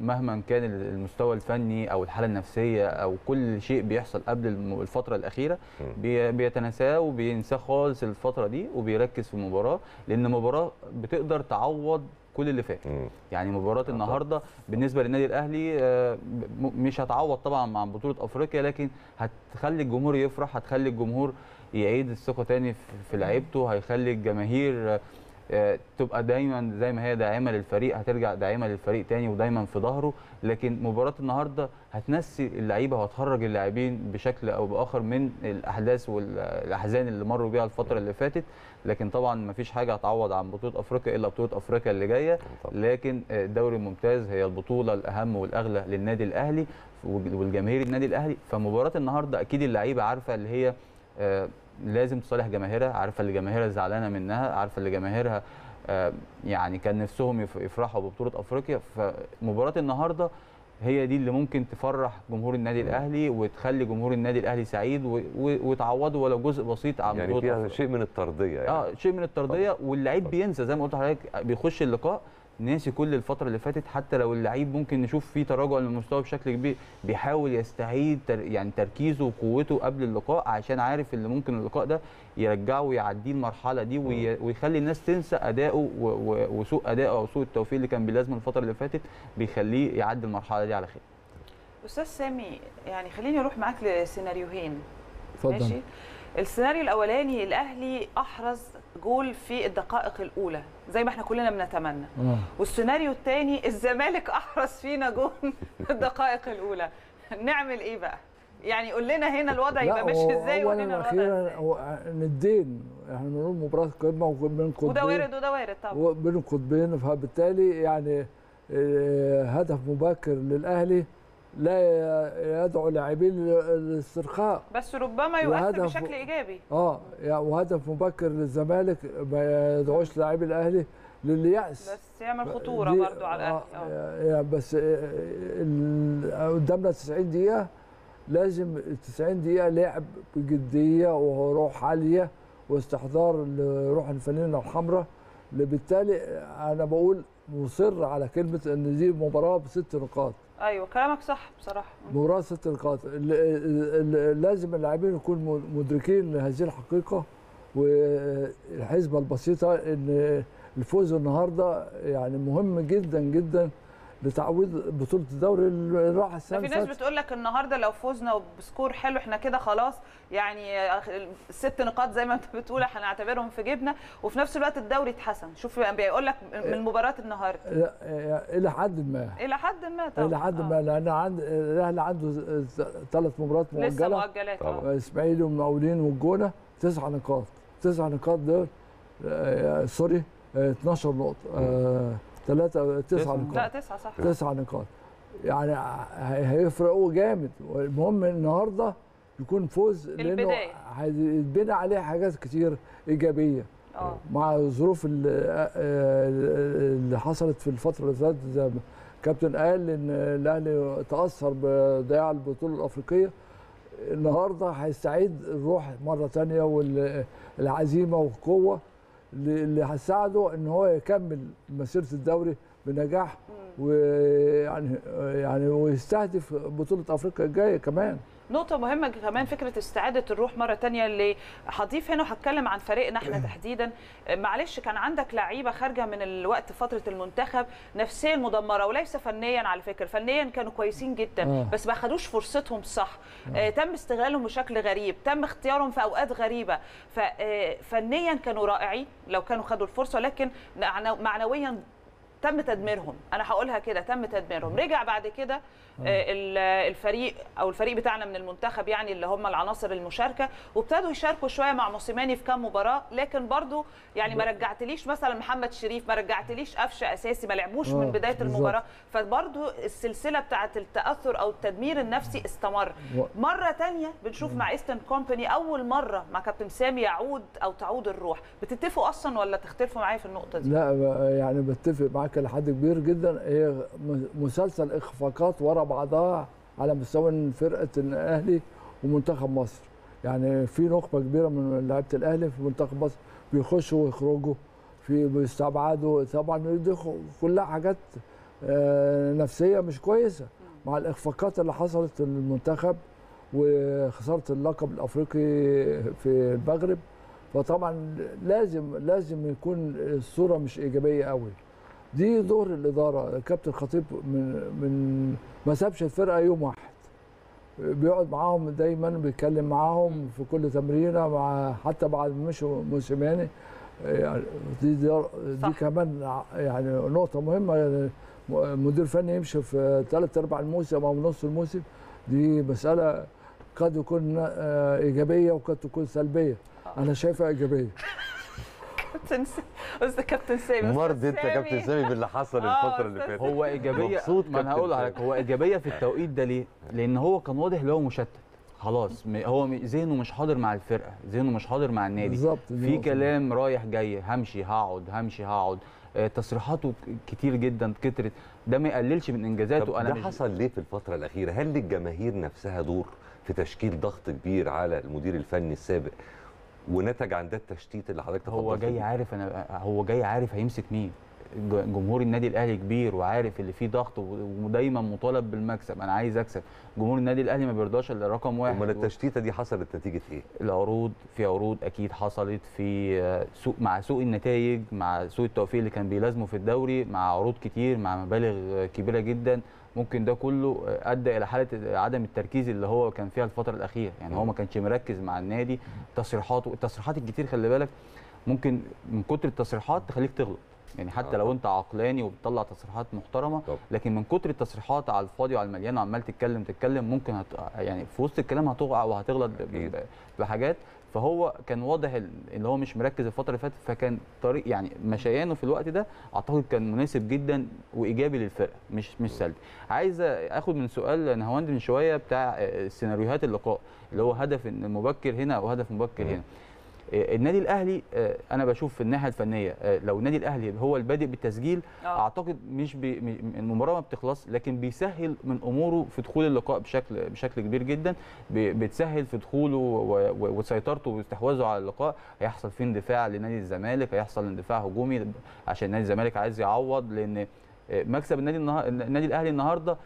مهما كان المستوى الفني او الحاله النفسيه او كل شيء بيحصل قبل الفتره الاخيره بيتناساه وبينساه خالص الفتره دي وبيركز في المباراه، لان المباراه بتقدر تعوض كل اللي فات. يعني مباراه النهارده بالنسبه للنادي الاهلي مش هتعوض طبعا مع بطوله افريقيا، لكن هتخلي الجمهور يفرح، هتخلي الجمهور يعيد الثقه تاني في لعيبته، هيخلي الجماهير تبقى دايما زي ما هي داعمه للفريق، هترجع داعمه للفريق تاني ودايما في ظهره. لكن مباراه النهارده هتنسي اللعيبه وهتخرج اللاعبين بشكل او باخر من الاحداث والاحزان اللي مروا بيها الفتره اللي فاتت. لكن طبعا ما فيش حاجه هتعوض عن بطوله افريقيا الا بطوله افريقيا اللي جايه، لكن الدوري الممتاز هي البطوله الاهم والاغلى للنادي الاهلي والجماهير النادي الاهلي. فمباراه النهارده اكيد اللعيبه عارفه اللي هي لازم تصالح جماهيرها، عارفه اللي جماهيرها زعلانه منها، عارفه اللي جماهيرها يعني كان نفسهم يفرحوا ببطوله افريقيا. فمباراه النهارده هي دي اللي ممكن تفرح جمهور النادي الاهلي وتخلي جمهور النادي الاهلي سعيد وتعوضه ولو جزء بسيط عن يعني فيها شيء من الطرديه يعني. اه شيء من الطرديه، واللعيب بينسى زي ما قلت لحضرتك، بيخش اللقاء ناسي كل الفتره اللي فاتت. حتى لو اللعيب ممكن نشوف فيه تراجع للمستوى بشكل كبير، بيحاول يستعيد تر... يعني تركيزه وقوته قبل اللقاء عشان عارف اللي ممكن اللقاء ده يرجعه ويعديه المرحله دي وي... ويخلي الناس تنسى اداؤه و... و... وسوء اداؤه او سوء التوفيق اللي كان بيلازمه الفتره اللي فاتت، بيخليه يعدي المرحله دي على خير. استاذ سامي يعني خليني اروح معاك لسيناريوهين. اتفضل. ماشي. السيناريو الاولاني الاهلي احرز جول في الدقائق الاولى زي ما احنا كلنا بنتمنى، والسيناريو الثاني الزمالك احرز فينا جول في الدقائق الاولى. نعمل ايه بقى؟ يعني قول لنا هنا الوضع يبقى ماشي ازاي ولنا الوضع ندين. احنا بنقول مباراه قمه وبين قطبين، وده وارد وده وارد طبعا، بين قطبين. فبالتالي يعني هدف مبكر للاهلي لا يدعو لاعبين للاسترخاء، بس ربما يؤثر بشكل ايجابي. اه يعني وهدف مبكر للزمالك ما يدعوش لاعبي الاهلي لليأس، بس يعمل خطوره برضه على الاهلي. اه يعني بس قدامنا تسعين دقيقه، لازم تسعين دقيقه لعب بجديه وروح عاليه واستحضار لروح الفانيله الحمراء. اللي بالتالي انا بقول مصر على كلمه ان دي مباراه بست نقاط. ايوه كلامك صح بصراحه، مباراه ست نقاط. لازم اللاعبين يكونوا مدركين لهذه الحقيقه والحسبه البسيطه ان الفوز النهارده يعني مهم جدا جدا لتعويض بطوله الدوري اللي راح السنه اللي فاتت. في ناس بتقول لك النهارده لو فوزنا بسكور حلو احنا كده خلاص، يعني ست نقاط زي ما انت بتقول هنعتبرهم في جيبنا، وفي نفس الوقت الدوري اتحسن. شوف بيقول لك من مباراه النهارده الى حد ما الى حد ما طبعا الى حد ما آه. لان عند الاهلي عنده ثلاث مباريات مؤجله لسه، مؤجلات اسماعيلي ومقاولين والجونه، تسع نقاط. تسع نقاط دول آه سوري آه اتناشر نقطه آه ثلاثة تسعة نقاط. لا تسعة صح. تسعة نقاط يعني هيفرقوا جامد. المهم النهارده يكون فوز لانه هيتبنى عليه حاجات كتير ايجابيه. أوه. مع الظروف اللي حصلت في الفتره اللي فاتت زي ما الكابتن قال ان الاهلي تاثر بضياع البطوله الافريقيه. النهارده هيستعيد الروح مره ثانيه والعزيمه والقوه اللي هتساعده ان هو يكمل مسيره الدوري بنجاح، ويعني يعني ويستهدف بطوله افريقيا الجايه كمان. نقطة مهمة كمان فكرة استعادة الروح مرة تانية، اللي هضيف هنا وهتكلم عن فريقنا احنا تحديدا. معلش كان عندك لعيبة خارجة من الوقت فترة المنتخب نفسيا مدمرة، وليس فنيا على فكرة، فنيا كانوا كويسين جدا آه. بس ما خدوش فرصتهم صح آه. آه تم استغلالهم بشكل غريب، تم اختيارهم في أوقات غريبة. ففنيا كانوا رائعين لو كانوا خدوا الفرصة، لكن معنويا تم تدميرهم. انا هقولها كده، تم تدميرهم. رجع بعد كده الفريق او الفريق بتاعنا من المنتخب، يعني اللي هم العناصر المشاركه، وابتدوا يشاركوا شويه مع موسيماني في كام مباراه، لكن برضو يعني ما رجعتليش مثلا محمد شريف، ما رجعتليش قفشه اساسي، ما لعبوش من بدايه المباراه. فبرضو السلسله بتاعه التاثر او التدمير النفسي استمر. مره ثانيه بنشوف مع ايسترن كومباني اول مره مع كابتن سامي يعود او تعود الروح. بتتفقوا اصلا ولا تختلفوا معايا في النقطه دي؟ لا يعني بتفق معاك لحد كبير جدا. هي مسلسل اخفاقات ورا بعضها على مستوى فرقه الاهلي ومنتخب مصر. يعني في نخبه كبيره من لعيبه الاهلي في منتخب مصر بيخشوا ويخرجوا، في بيستبعدوا طبعا، كلها حاجات نفسيه مش كويسه مع الاخفاقات اللي حصلت في المنتخب وخساره اللقب الافريقي في المغرب. فطبعا لازم لازم يكون الصوره مش ايجابيه قوي. دي دور الاداره. الكابتن الخطيب من من ما سابش الفرقه يوم واحد، بيقعد معاهم دايما، بيتكلم معاهم في كل تمرينه، مع حتى بعد ما مشوا موسيماني. يعني دي دي كمان يعني نقطه مهمه. مدير فني يمشي في ثلاث ارباع الموسم او نص الموسم، دي مساله قد تكون ايجابيه وقد تكون سلبيه. انا شايفها ايجابيه. استاذ كابتن سامي مرضي انت يا كابتن سامي باللي حصل الفتره اللي فاتت. هو ايجابيه، ما انا هقول لحضرتك هو ايجابيه في التوقيت ده ليه؟ لان هو كان واضح ان هو مشتت خلاص، هو ذهنه مش حاضر مع الفرقه، ذهنه مش حاضر مع النادي بالظبط. في كلام رايح جاي، همشي هقعد همشي هقعد، تصريحاته كتير جدا كترت، ده ما يقللش من انجازاته. انا ده حصل ليه في الفتره الاخيره؟ هل للجماهير نفسها دور في تشكيل ضغط كبير على المدير الفني السابق ونتج عن ده التشتيت اللي حضرتك؟ هو جاي عارف انا هو جاي عارف هيمسك مين. جمهور النادي الاهلي كبير وعارف اللي فيه ضغط ودايما مطالب بالمكسب، انا عايز اكسب. جمهور النادي الاهلي ما بيرضاش الا رقم واحد. امال التشتيته دي حصلت نتيجه ايه؟ العروض، في عروض اكيد حصلت، في سوق مع سوق النتائج، مع سوق التوفيق اللي كان بيلازمه في الدوري، مع عروض كتير، مع مبالغ كبيره جدا. ممكن ده كله ادى الى حاله عدم التركيز اللي هو كان فيها الفتره الاخيره، يعني هو ما كانش مركز مع النادي. تصريحاته التصريحات الكتير خلي بالك ممكن من كتر التصريحات تخليك تغلط، يعني حتى آه. لو انت عقلاني وبتطلع تصريحات محترمه طب. لكن من كتر التصريحات على الفاضي وعلى المليان وعمال تتكلم تتكلم ممكن هت... يعني في وسط الكلام هتقع وهتغلط ب... بحاجات. فهو كان واضح اللي هو مش مركز الفتره اللي فاتت، فكان طريق يعني مشيانه في الوقت ده اعتقد كان مناسب جدا وايجابي للفرقه، مش مش سلبي. عايز اخد من سؤال نهاوند من شويه بتاع سيناريوهات اللقاء اللي هو هدف مبكر هنا وهدف مبكر هنا. النادي الاهلي انا بشوف في الناحيه الفنيه لو النادي الاهلي هو البادئ بالتسجيل أوه. اعتقد مش بي المباراه ما بتخلص، لكن بيسهل من اموره في دخول اللقاء بشكل بشكل كبير جدا، بتسهل في دخوله وسيطرته واستحواذه على اللقاء. هيحصل فيه اندفاع لنادي الزمالك، هيحصل اندفاع هجومي عشان نادي الزمالك عايز يعوض، لان مكسب النادي النهار... النادي الاهلي النهارده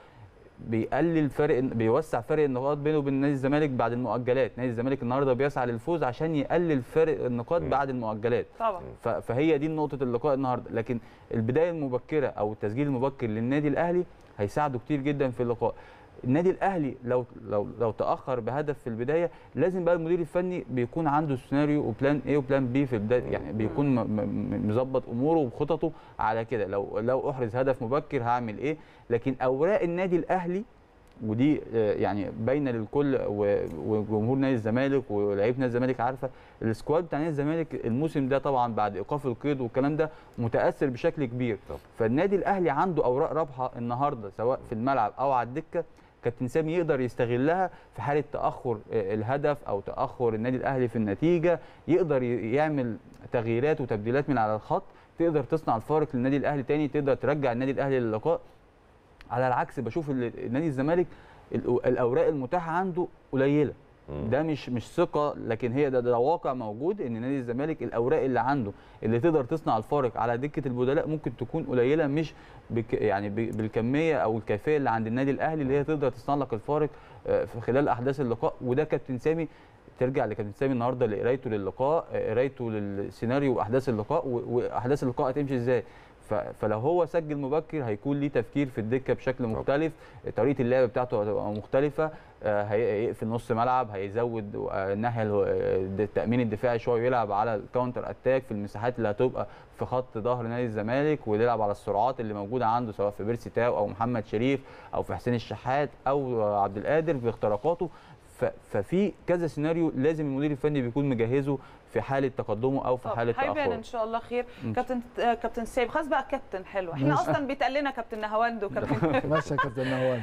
بيقلل فرق، بيوسع فرق النقاط بينه وبين نادي الزمالك بعد المؤجلات. نادي الزمالك النهارده بيسعى للفوز عشان يقلل فرق النقاط بعد المؤجلات طبعا. فهي دي نقطه اللقاء النهارده، لكن البدايه المبكره او التسجيل المبكر للنادي الاهلي هيساعده كتير جدا في اللقاء. النادي الاهلي لو لو لو تاخر بهدف في البدايه لازم بقى المدير الفني بيكون عنده سيناريو وبلان ايه وبلان بي في البدايه، يعني بيكون مظبط اموره وخططه على كده. لو لو احرز هدف مبكر هعمل ايه، لكن اوراق النادي الاهلي ودي يعني باينه للكل وجمهور نادي الزمالك ولاعيبه نادي الزمالك عارفه. السكواد بتاع نادي الزمالك الموسم ده طبعا بعد ايقاف القيد والكلام ده متاثر بشكل كبير طب. فالنادي الاهلي عنده اوراق رابحه النهارده سواء في الملعب او على الدكه كابتن سامي يقدر يستغلها في حاله تاخر الهدف او تاخر النادي الاهلي في النتيجه، يقدر يعمل تغييرات وتبديلات من على الخط تقدر تصنع الفارق للنادي الاهلي تاني، تقدر ترجع النادي الاهلي للقاء. على العكس بشوف نادي الزمالك الاوراق المتاحه عنده قليله، ده مش مش ثقه لكن هي ده, ده واقع موجود ان نادي الزمالك الاوراق اللي عنده اللي تقدر تصنع الفارق على دكه البدلاء ممكن تكون قليله، مش بك يعني بالكميه او الكيفيه اللي عند النادي الاهلي اللي هي تقدر تصنع لك الفارق في خلال احداث اللقاء. وده كابتن سامي ترجع لكابتن سامي النهارده لقرايته للقاء، قرايته للسيناريو واحداث اللقاء واحداث اللقاء هتمشي ازاي. فلو هو سجل مبكر هيكون ليه تفكير في الدكه بشكل مختلف، طريقه اللعب بتاعته هتبقى مختلفه، هيقفل نص ملعب، هيزود الناحيه التامين الدفاعي شويه، يلعب على الكاونتر اتاك في المساحات اللي هتبقى في خط ظهر نادي الزمالك، ويلعب على السرعات اللي موجوده عنده سواء في بيرسي تاو او محمد شريف او في حسين الشحات او عبد القادر باختراقاته. ففي كذا سيناريو لازم المدير الفني بيكون مجهزه في حاله تقدمه او في حاله تاخره. هيبان ان شاء الله خير. كابتن كابتن سامي خلاص بقى كابتن حلو، احنا اصلا بيتقال لنا كابتن نهاوند وكابتن ماشي كابتن نهاوند.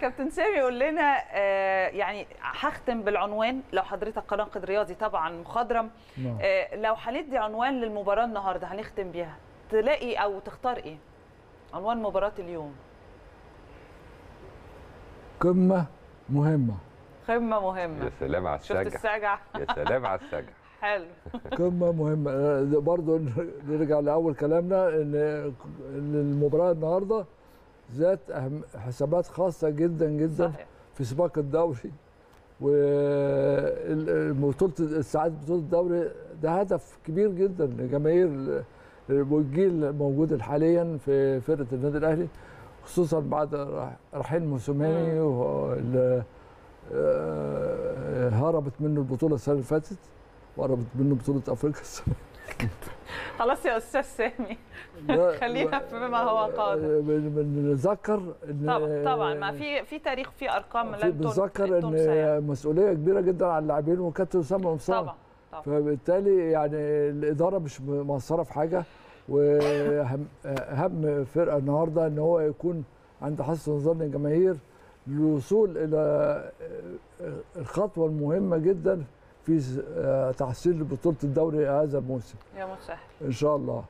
كابتن سامي قول لنا آه يعني هختم بالعنوان لو حضرتك كناقد رياضي طبعا مخضرم، آه لو هندي عنوان للمباراه النهارده هنختم بيها تلاقي او تختار ايه؟ عنوان مباراه اليوم. قمه مهمه. قمه مهمه. يا سلام على السجع. شفت السجع؟ يا سلام على السجع. حلو. قمه مهمه برضه، نرجع لاول كلامنا ان المباراه النهارده ذات حسابات خاصه جدا جدا صحيح. في سباق الدوري وبطوله الساعات بطوله الدوري، ده هدف كبير جدا لجماهير والجيل الموجود حاليا في فرقه النادي الاهلي، خصوصا بعد رحيل موسيماني هربت منه البطوله السنه اللي فاتت وهربت منه بطوله افريقيا السنه خلاص يا استاذ سامي خليها فيما هو قادر. بنتذكر ان طبعا ما في في تاريخ في ارقام لم تنسى، بنتذكر ان مسؤوليه كبيره جدا على اللاعبين وكابتن اسامه امصار طبعا طبعا، فبالتالي يعني الاداره مش مقصره في حاجه، واهم الفرقه النهارده ان هو يكون عند حسن ظن الجماهير للوصول الى الخطوه المهمه جدا في تحصيل بطوله الدوري هذا الموسم يا مسهل ان شاء الله.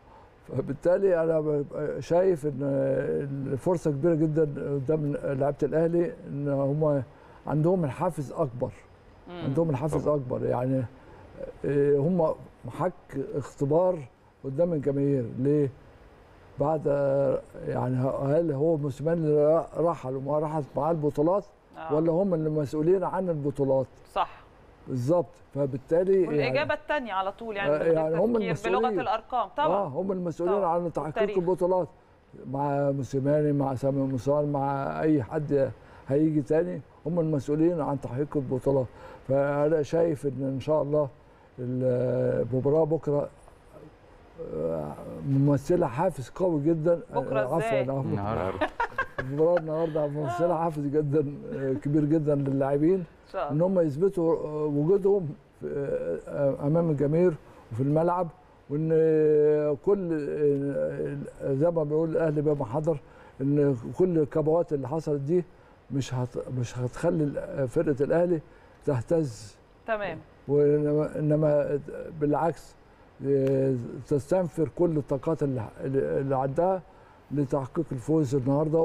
فبالتالي انا شايف ان الفرصه كبيره جدا قدام لعيبه الاهلي ان هم عندهم الحافز اكبر، مم. عندهم الحافز اكبر، يعني هم محك اختبار قدام الجماهير. ليه؟ بعد يعني هل هو موسيماني اللي رحل وما رحلت معاه البطولات آه. ولا هم اللي مسؤولين عن البطولات؟ صح بالظبط. فبالتالي والاجابه يعني الثانيه على طول يعني, يعني هم المسؤولين بلغه الارقام طبعا اه هم المسؤولين طبعًا. عن تحقيق البطولات مع موسيماني مع سامي مصار مع اي حد هيجي ثاني هم المسؤولين عن تحقيق البطولات. فانا شايف ان ان شاء الله المباراه بكره ممثله حافز قوي جدا. بكره ازاي؟ النهارده المباراه النهارده ممثله حافز جدا كبير جدا للاعبين ان هم يثبتوا وجودهم امام الجماهير وفي الملعب، وان كل زي ما بيقول الاهلي بما حضر ان كل الكبوات اللي حصلت دي مش مش هتخلي فرقه الاهلي تهتز. تمام. وانما بالعكس تستنفر كل الطاقات اللي عندها لتحقيق الفوز النهارده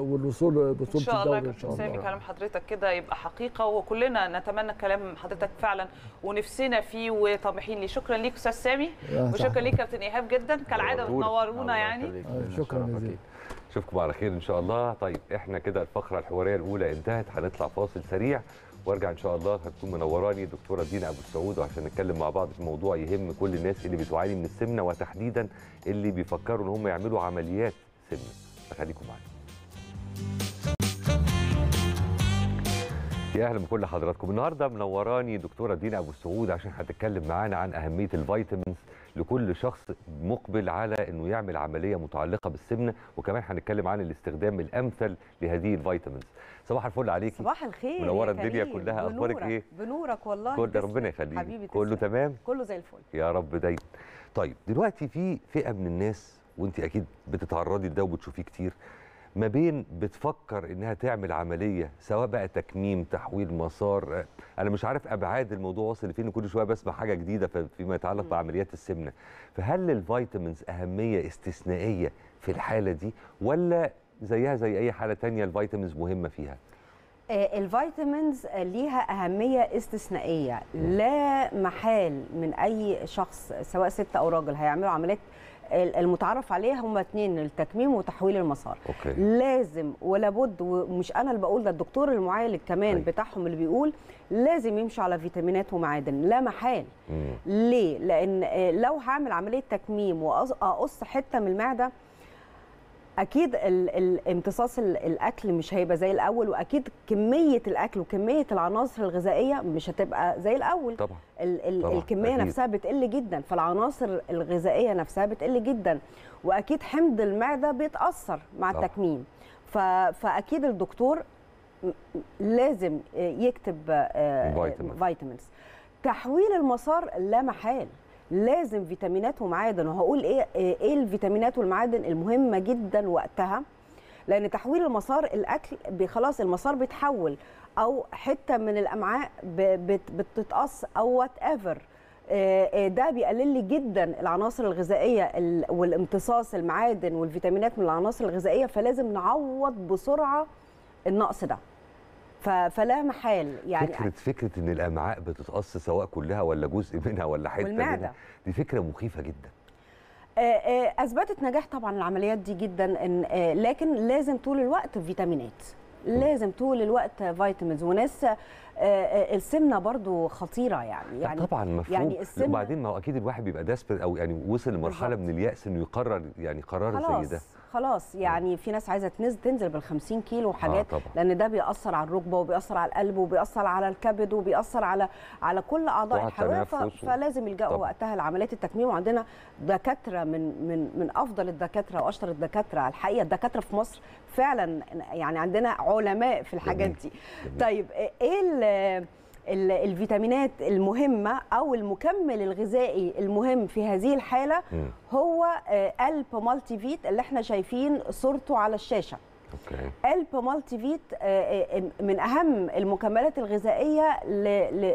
والوصول لبطوله الدوري ان شاء الله. سامي كلام حضرتك كده يبقى حقيقه وكلنا نتمنى كلام حضرتك فعلا ونفسنا فيه وطامحين ليه. شكرا ليك استاذ سامي وشكرا ليك كابتن ايهاب جدا كالعاده بتنورونا يعني. شكرا جزيلا. نشوفكم على خير ان شاء الله. طيب احنا كده الفقره الحواريه الاولى انتهت، هنطلع فاصل سريع وارجع ان شاء الله. هتكون منوراني دكتوره دينا ابو السعود وعشان نتكلم مع بعض في موضوع يهم كل الناس اللي بتعاني من السمنه وتحديدا اللي بيفكروا ان هم يعملوا عمليات سمنه. فخليكم معانا. يا اهلا بكل حضراتكم. النهارده منوراني دكتوره دينا ابو السعود عشان هتتكلم معانا عن اهميه الفيتامينز لكل شخص مقبل على انه يعمل عمليه متعلقه بالسمنه، وكمان هنتكلم عن الاستخدام الامثل لهذه الفيتامينز. صباح الفل عليكي. صباح الخير. منوره الدنيا كلها. اخبارك ايه؟ بنورك والله. كل ربنا يخليك. كله تمام؟ كله زي الفل يا رب دايما. طيب دلوقتي في فئه من الناس وانت اكيد بتتعرضي لده وبتشوفيه كتير، ما بين بتفكر انها تعمل عمليه سواء بقى تكميم تحويل مسار، انا مش عارف ابعاد الموضوع واصل فين، كل شويه بسمع حاجه جديده فيما يتعلق بعمليات السمنه. فهل الفيتامينز اهميه استثنائيه في الحاله دي ولا زيها زي اي حاله ثانيه الفيتامينز مهمه فيها؟ الفيتامينز ليها أهمية استثنائية لا محال من أي شخص سواء ست أو راجل هيعملوا عمليات المتعرف عليها هما اتنين، التكميم وتحويل المسار. أوكي. لازم ولا بد، ومش أنا اللي بقول ده الدكتور المعالج كمان أي. بتاعهم اللي بيقول لازم يمشوا على فيتامينات ومعادن لا محال. مم. ليه؟ لأن لو هعمل عملية تكميم وأقص حتة من المعدة اكيد امتصاص الاكل مش هيبقى زي الاول، واكيد كميه الاكل وكميه العناصر الغذائيه مش هتبقى زي الاول طبعا. ال طبعا. الكميه أكيد. نفسها بتقل جدا، فالعناصر الغذائيه نفسها بتقل جدا، واكيد حمض المعده بيتاثر مع طبعا. التكميم. فاكيد الدكتور لازم يكتب فيتامينز. تحويل المسار لا محال لازم فيتامينات ومعادن، وهقول ايه ايه الفيتامينات والمعادن المهمه جدا وقتها، لان تحويل المسار الاكل خلاص المسار بيتحول او حته من الامعاء بتتقص او وات ايفر، ده بيقلل لي جدا العناصر الغذائيه والامتصاص المعادن والفيتامينات من العناصر الغذائيه، فلازم نعوض بسرعه النقص ده. فلا محال يعني فكره فكره ان الامعاء بتتقص سواء كلها ولا جزء منها ولا حته منها، دي فكره مخيفه جدا. اثبتت نجاح طبعا العمليات دي جدا، إن لكن لازم طول الوقت فيتامينات، لازم طول الوقت فيتامينز. وناس السمنه برضو خطيره يعني يعني طبعا مفهوم يعني. وبعدين ما هو اكيد الواحد بيبقى داسبر او يعني وصل لمرحله من الياس انه يقرر يعني قرار زي ده خلاص يعني. في ناس عايزه تنزل تنزل بال خمسين كيلو وحاجات آه، لان ده بيأثر على الركبه وبيأثر على القلب وبيأثر على الكبد وبيأثر على على كل اعضاء الحيوان، فلازم يلجأوا وقتها لعمليات التكميم. وعندنا دكاتره من من من افضل الدكاتره واشطر الدكاتره الحقيقه، الدكاتره في مصر فعلا يعني عندنا علماء في الحاجات دي. طيب ايه الفيتامينات المهمه او المكمل الغذائي المهم في هذه الحاله؟ هو ألبا مالتيفيت اللي احنا شايفين صورته على الشاشه. اوكي. ألبا مالتيفيت من اهم المكملات الغذائيه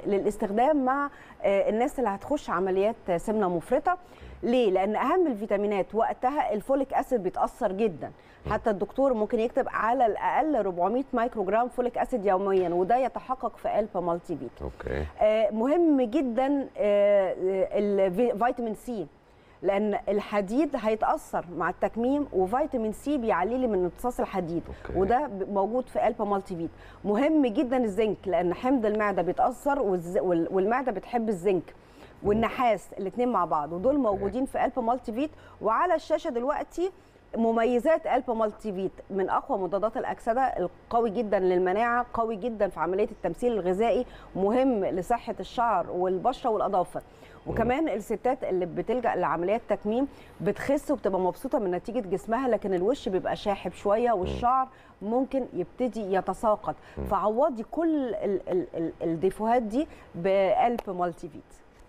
للاستخدام مع الناس اللي هتخش عمليات سمنه مفرطه. ليه؟ لان اهم الفيتامينات وقتها الفوليك اسيد بيتاثر جدا، حتى الدكتور ممكن يكتب على الاقل أربعمية مايكروجرام فوليك اسيد يوميا، وده يتحقق في ألبا مالتيفيت. اوكي. مهم جدا الفيتامين سي لان الحديد هيتاثر مع التكميم، وفيتامين سي بيعلي لي من امتصاص الحديد. أوكي. وده موجود في ألبا مالتيفيت. مهم جدا الزنك لان حمض المعده بيتاثر والمعده بتحب الزنك والنحاس الاثنين مع بعض، ودول موجودين في ألبا مالتيفيت. وعلى الشاشه دلوقتي مميزات ألبا مالتيفيت، من اقوى مضادات الاكسده، القوي جدا للمناعه، قوي جدا في عمليه التمثيل الغذائي، مهم لصحه الشعر والبشره والاظافه. وكمان الستات اللي بتلجأ لعمليات تكميم بتخس وبتبقى مبسوطه من نتيجه جسمها، لكن الوش بيبقى شاحب شويه والشعر ممكن يبتدي يتساقط، فعوضي كل الديفوهات دي بألبا مالتيفيت.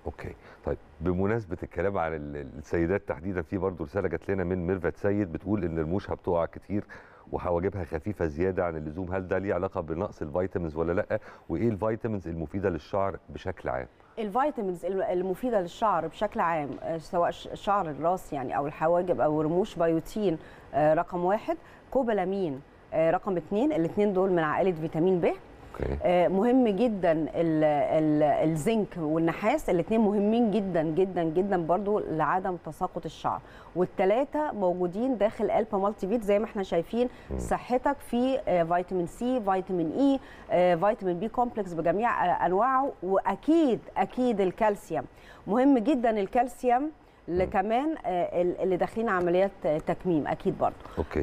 اوكي طيب، بمناسبه الكلام عن السيدات تحديدا، في برضه رساله جت لنا من ميرفت سيد بتقول ان رموشها بتقع كتير وحواجبها خفيفه زياده عن اللزوم، هل ده ليه علاقه بنقص الفيتامينز ولا لا؟ وايه الفيتامينز المفيده للشعر بشكل عام؟ الفيتامينز المفيده للشعر بشكل عام سواء شعر الراس يعني او الحواجب او رموش، بيوتين رقم واحد، كوبلامين رقم اثنين، الاثنين دول من عائله فيتامين ب. مهم جدا الزنك والنحاس، الاثنين مهمين جدا جدا جدا برضو لعدم تساقط الشعر، والثلاثه موجودين داخل ألبا مالتيفيت زي ما احنا شايفين. صحتك في فيتامين سي، فيتامين اي، فيتامين بي كومبلكس بجميع انواعه، واكيد اكيد الكالسيوم. مهم جدا الكالسيوم اللي كمان اللي داخلين عمليات تكميم اكيد برضه. اوكي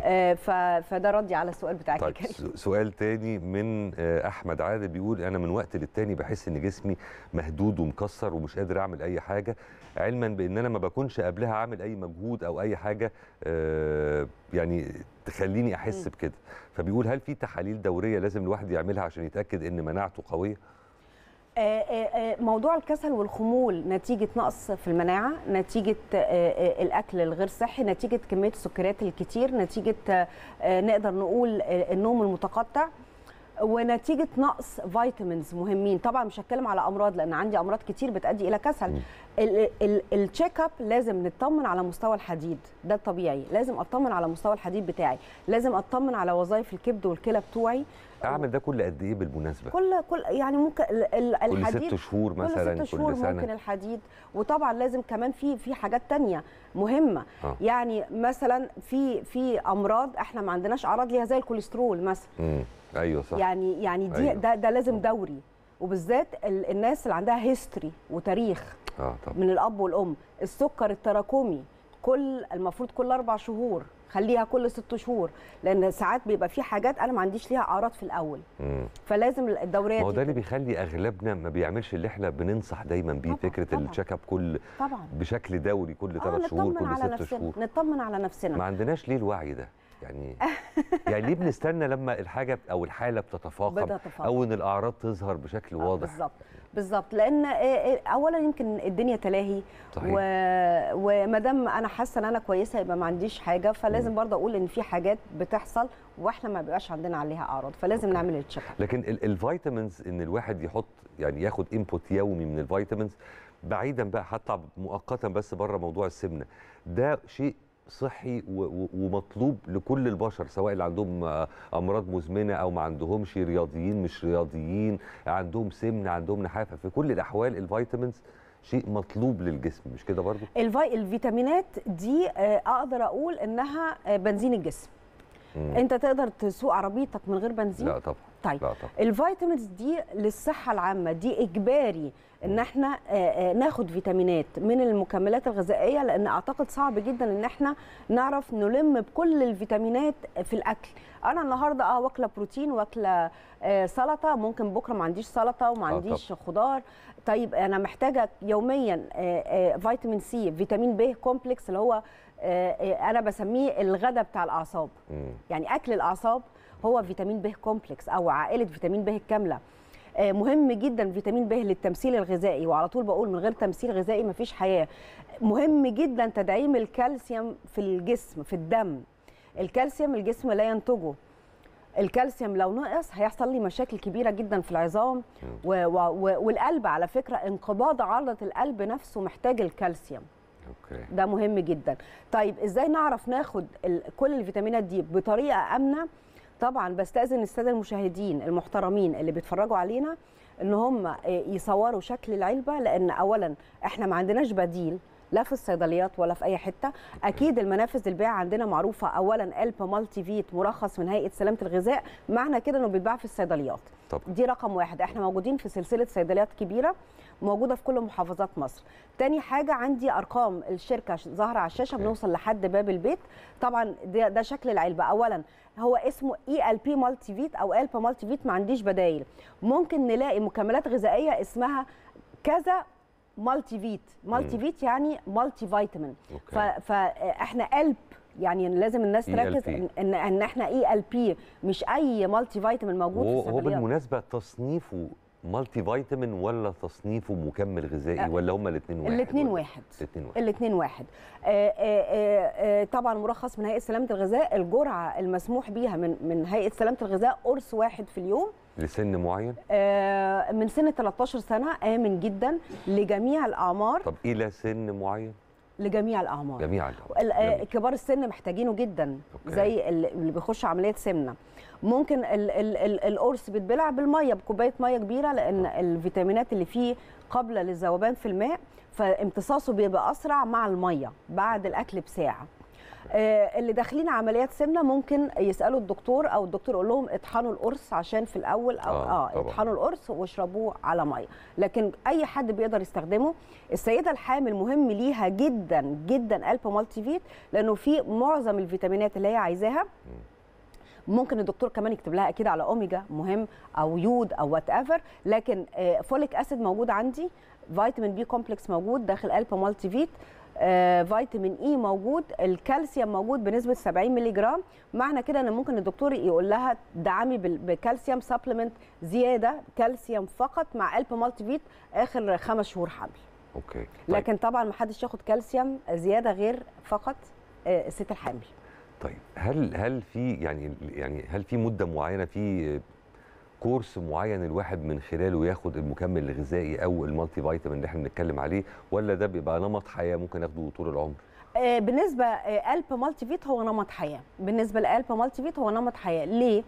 فده ردي على السؤال بتاعك. طيب سؤال تاني من احمد عادل بيقول انا من وقت للتاني بحس ان جسمي مهدود ومكسر ومش قادر اعمل اي حاجه، علما بان انا ما بكونش قبلها عامل اي مجهود او اي حاجه يعني تخليني احس بكده، فبيقول هل في تحاليل دوريه لازم الواحد يعملها عشان يتاكد ان مناعته قويه؟ موضوع الكسل والخمول نتيجة نقص في المناعة، نتيجة الأكل الغير صحي، نتيجة كمية السكريات الكتير، نتيجة نقدر نقول النوم المتقطع، ونتيجة نقص فيتامينز مهمين. طبعا مش هتكلم على أمراض لأن عندي أمراض كتير بتؤدي إلى كسل. التشيك اب لازم نطمن على مستوى الحديد، ده الطبيعي، لازم أطمن على مستوى الحديد بتاعي، لازم أطمن على وظائف الكبد والكلى بتوعي. أعمل ده كل قد إيه بالمناسبة؟ كل كل يعني ممكن الحديد كل ست شهور مثلا، كل ست شهور ممكن الحديد. وطبعا لازم كمان في في حاجات تانية مهمة. آه. يعني مثلا في في أمراض احنا ما عندناش أعراض ليها زي الكوليسترول مثلا. امم أيوه صح. يعني يعني دي أيوة. ده ده لازم دوري، وبالذات الناس اللي عندها هيستوري وتاريخ آه طبعا من الأب والأم. السكر التراكمي كل المفروض كل أربع شهور، خليها كل ست شهور، لان ساعات بيبقى في حاجات انا ما عنديش ليها اعراض في الاول. مم. فلازم الدوريه دي، ما هو ده اللي بيخلي اغلبنا ما بيعملش اللي احنا بننصح دايما بيه، طبعًا فكره التشيك اب كل طبعًا بشكل دوري كل ثلاث شهور كل ست شهور. نطمن على نفسنا، ما عندناش ليه الوعي ده يعني يعني ليه بنستنى لما الحاجه او الحاله بتتفاقم او ان الاعراض تظهر بشكل واضح؟ بالظبط بالظبط، لان اولا يمكن الدنيا تلاهي و... وما دام انا حاسه ان انا كويسه يبقى ما عنديش حاجه، فلازم برضه اقول ان في حاجات بتحصل واحنا ما بيبقاش عندنا عليها اعراض، فلازم أوكي. نعمل التشيك. لكن الفيتامينز ان الواحد يحط يعني ياخد انبوت يومي من الفيتامينز، بعيدا بقى حتى مؤقتا بس بره موضوع السمنه، ده شيء صحي ومطلوب لكل البشر، سواء اللي عندهم امراض مزمنه او ما عندهمش، رياضيين مش رياضيين، عندهم سمنه عندهم نحافه، في كل الاحوال الفيتامينز شيء مطلوب للجسم، مش كده برضو؟ الفيتامينات دي اقدر اقول انها بنزين الجسم. مم. انت تقدر تسوق عربيتك من غير بنزين؟ لا طبعا. طيب لا طبعا. الفيتامينز دي للصحه العامه، دي اجباري ان احنا ناخد فيتامينات من المكملات الغذائيه، لان اعتقد صعب جدا ان احنا نعرف نلم بكل الفيتامينات في الاكل. انا النهارده اه واكله بروتين واكله سلطه، ممكن بكره ما عنديش سلطه وما عنديش خضار. طيب انا محتاجه يوميا فيتامين سي، فيتامين ب كومبلكس اللي هو انا بسميه الغداء بتاع الاعصاب. مم. يعني اكل الاعصاب هو فيتامين ب كومبلكس او عائله فيتامين ب الكامله. مهم جدا فيتامين ب للتمثيل الغذائي، وعلى طول بقول من غير تمثيل غذائي مفيش حياه. مهم جدا تدعيم الكالسيوم في الجسم، في الدم. الكالسيوم الجسم لا ينتجه، الكالسيوم لو نقص هيحصل لي مشاكل كبيره جدا في العظام و و و والقلب. على فكره انقباض عضله القلب نفسه محتاج الكالسيوم. أوكي. ده مهم جدا. طيب ازاي نعرف ناخد كل الفيتامينات دي بطريقه امنه؟ طبعا بستأذن الساده المشاهدين المحترمين اللي بيتفرجوا علينا ان هم يصوروا شكل العلبه، لان اولا احنا ما عندناش بديل لا في الصيدليات ولا في اي حته. اكيد المنافذ البيع عندنا معروفه، اولا البا مالتيفيت مرخص من هيئه سلامه الغذاء، معنى كده انه بيتباع في الصيدليات. طب. دي رقم واحد، احنا موجودين في سلسله صيدليات كبيره موجوده في كل محافظات مصر. تاني حاجه عندي ارقام الشركه ظاهره على الشاشه، بنوصل لحد باب البيت. طبعا ده, ده شكل العلبه، اولا هو اسمه اي ال بي مالتيفيت او البا مالتيفيت، ما عنديش بدايل. ممكن نلاقي مكملات غذائيه اسمها كذا مالتيفيت، مالتيفيت يعني مالتي فيتامين، فاحنا الب يعني لازم الناس تركز ان ان احنا اي ال بي مش اي مالتي فيتامين موجود في الصيدليات. هو بالمناسبه تصنيفه مالتي فيتامين ولا تصنيفه مكمل غذائي ولا هما الاثنين واحد؟ الاثنين واحد، الاثنين واحد. آآ آآ آآ طبعا مرخص من هيئه سلامه الغذاء. الجرعه المسموح بيها من من هيئه سلامه الغذاء قرص واحد في اليوم لسن معين؟ آه من سن ثلاثة عشر سنة، آمن جدا لجميع الأعمار. طب إلى سن معين؟ لجميع الأعمار، جميع الأعمار. كبار السن محتاجينه جدا. أوكي. زي اللي بيخش عملية سمنة. ممكن القرص بيتبلع بالمية، بكوباية مية كبيرة، لأن الفيتامينات اللي فيه قابلة للذوبان في الماء، فامتصاصه بيبقى أسرع مع المية بعد الأكل بساعة. اللي داخلين عمليات سمنه ممكن يسالوا الدكتور، او الدكتور يقول لهم اطحنوا القرص عشان في الاول او اه, آه اطحنوا القرص واشربوه على ميه، لكن اي حد بيقدر يستخدمه. السيده الحامل مهم ليها جدا جدا البا مالتيفيت، لانه في معظم الفيتامينات اللي هي عايزاها. ممكن الدكتور كمان يكتب لها اكيد على اوميجا مهم او يود او وات ايفر، لكن فوليك اسيد موجود عندي، فيتامين بي كومبلكس موجود داخل البا مالتيفيت، آه، فيتامين اي موجود، الكالسيوم موجود بنسبه سبعين مللي جرام. معنى كده ان ممكن الدكتور يقول لها دعمي بكالسيوم سبلمنت زياده، كالسيوم فقط مع البا مالتيفيت اخر خمس شهور حمل. اوكي. طيب. لكن طبعا ما حدش ياخد كالسيوم زياده غير فقط آه، الست الحامل. طيب هل هل في يعني يعني هل في مده معينه، في كورس معين الواحد من خلاله ياخد المكمل الغذائي او المالتي فيتامين اللي احنا بنتكلم عليه، ولا ده بيبقى نمط حياه ممكن اخده طول العمر؟ بالنسبه البا مالتيفيت هو نمط حياه، بالنسبه لالبا مالتيفيت هو نمط حياه. ليه؟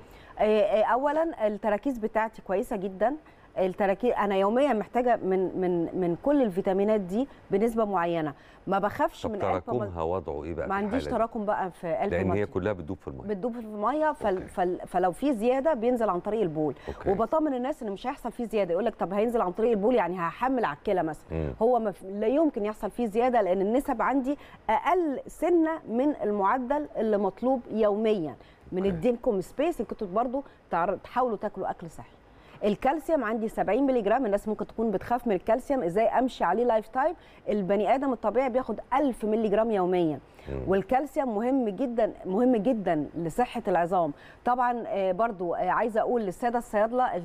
اولا التراكيز بتاعتي كويسه جدا، التراكيز انا يوميا محتاجه من من من كل الفيتامينات دي بنسبه معينه، ما بخافش من البا مالتيفيت. تراكمها وضعه ايه بقى؟ ما عنديش تراكم بقى في البا مالتيفيت، لان هي كلها بتدوب في الميه، بتدوب في الميه. فل فل فلو في زياده بينزل عن طريق البول. أوكي. وبطمن الناس ان مش هيحصل فيه زياده، يقول لك طب هينزل عن طريق البول يعني هحمل على الكلى مثلا. م. هو مف... لا يمكن يحصل فيه زياده، لان النسب عندي اقل سنه من المعدل اللي مطلوب يوميا من الدينكم سبيس اللي كنتوا برضه تحاولوا تاكلوا اكل صحي. الكالسيوم عندي سبعين مللي جرام. الناس ممكن تكون بتخاف من الكالسيوم، ازاي امشي عليه لايف تايم؟ البني ادم الطبيعي بياخد ألف مللي جرام يوميا. والكالسيوم مهم جدا، مهم جدا لصحه العظام. طبعا برضو عايزه اقول للساده الصيادله،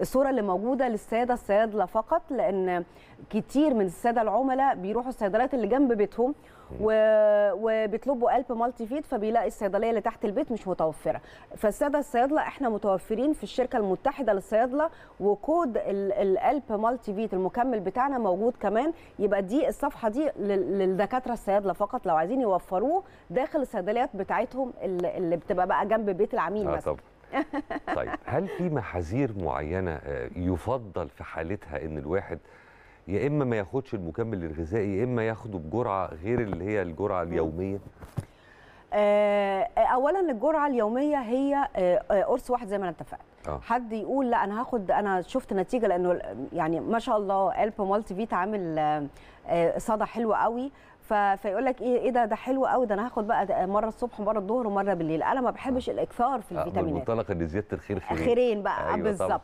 الصوره اللي موجوده للساده الصيادله فقط، لان كتير من الساده العملاء بيروحوا الصيدليات اللي جنب بيتهم وبيطلبوا البا مالتيفيت، فبيلاقي الصيدليه اللي تحت البيت مش متوفره. فالساده الصيادله احنا متوفرين في الشركه المتحده للصيادله، وكود الالبا مالتيفيت المكمل بتاعنا موجود كمان. يبقى دي الصفحه دي للدكاتره الصيادله فقط، لو عايزين يوفروه داخل الصيدليات بتاعتهم اللي بتبقى بقى جنب بيت العميل مثلا. طيب هل في محاذير معينه يفضل في حالتها ان الواحد يا اما ما ياخدش المكمل الغذائي، يا اما ياخده بجرعه غير اللي هي الجرعه اليوميه؟ اولا الجرعه اليوميه هي قرص واحد زي ما انا اتفقت. آه. حد يقول لا انا هاخد، انا شفت نتيجه، لانه يعني ما شاء الله البا مالتي فيت عامل صدى حلو قوي، فيقول لك ايه ايه ده ده حلو قوي، ده انا هاخد بقى مره الصبح ومره الظهر ومره بالليل. انا ما بحبش الاكثار في الفيتامينات. المنطلق ان زياده الخير خيرين. خيرين بقى. أيوة بالظبط.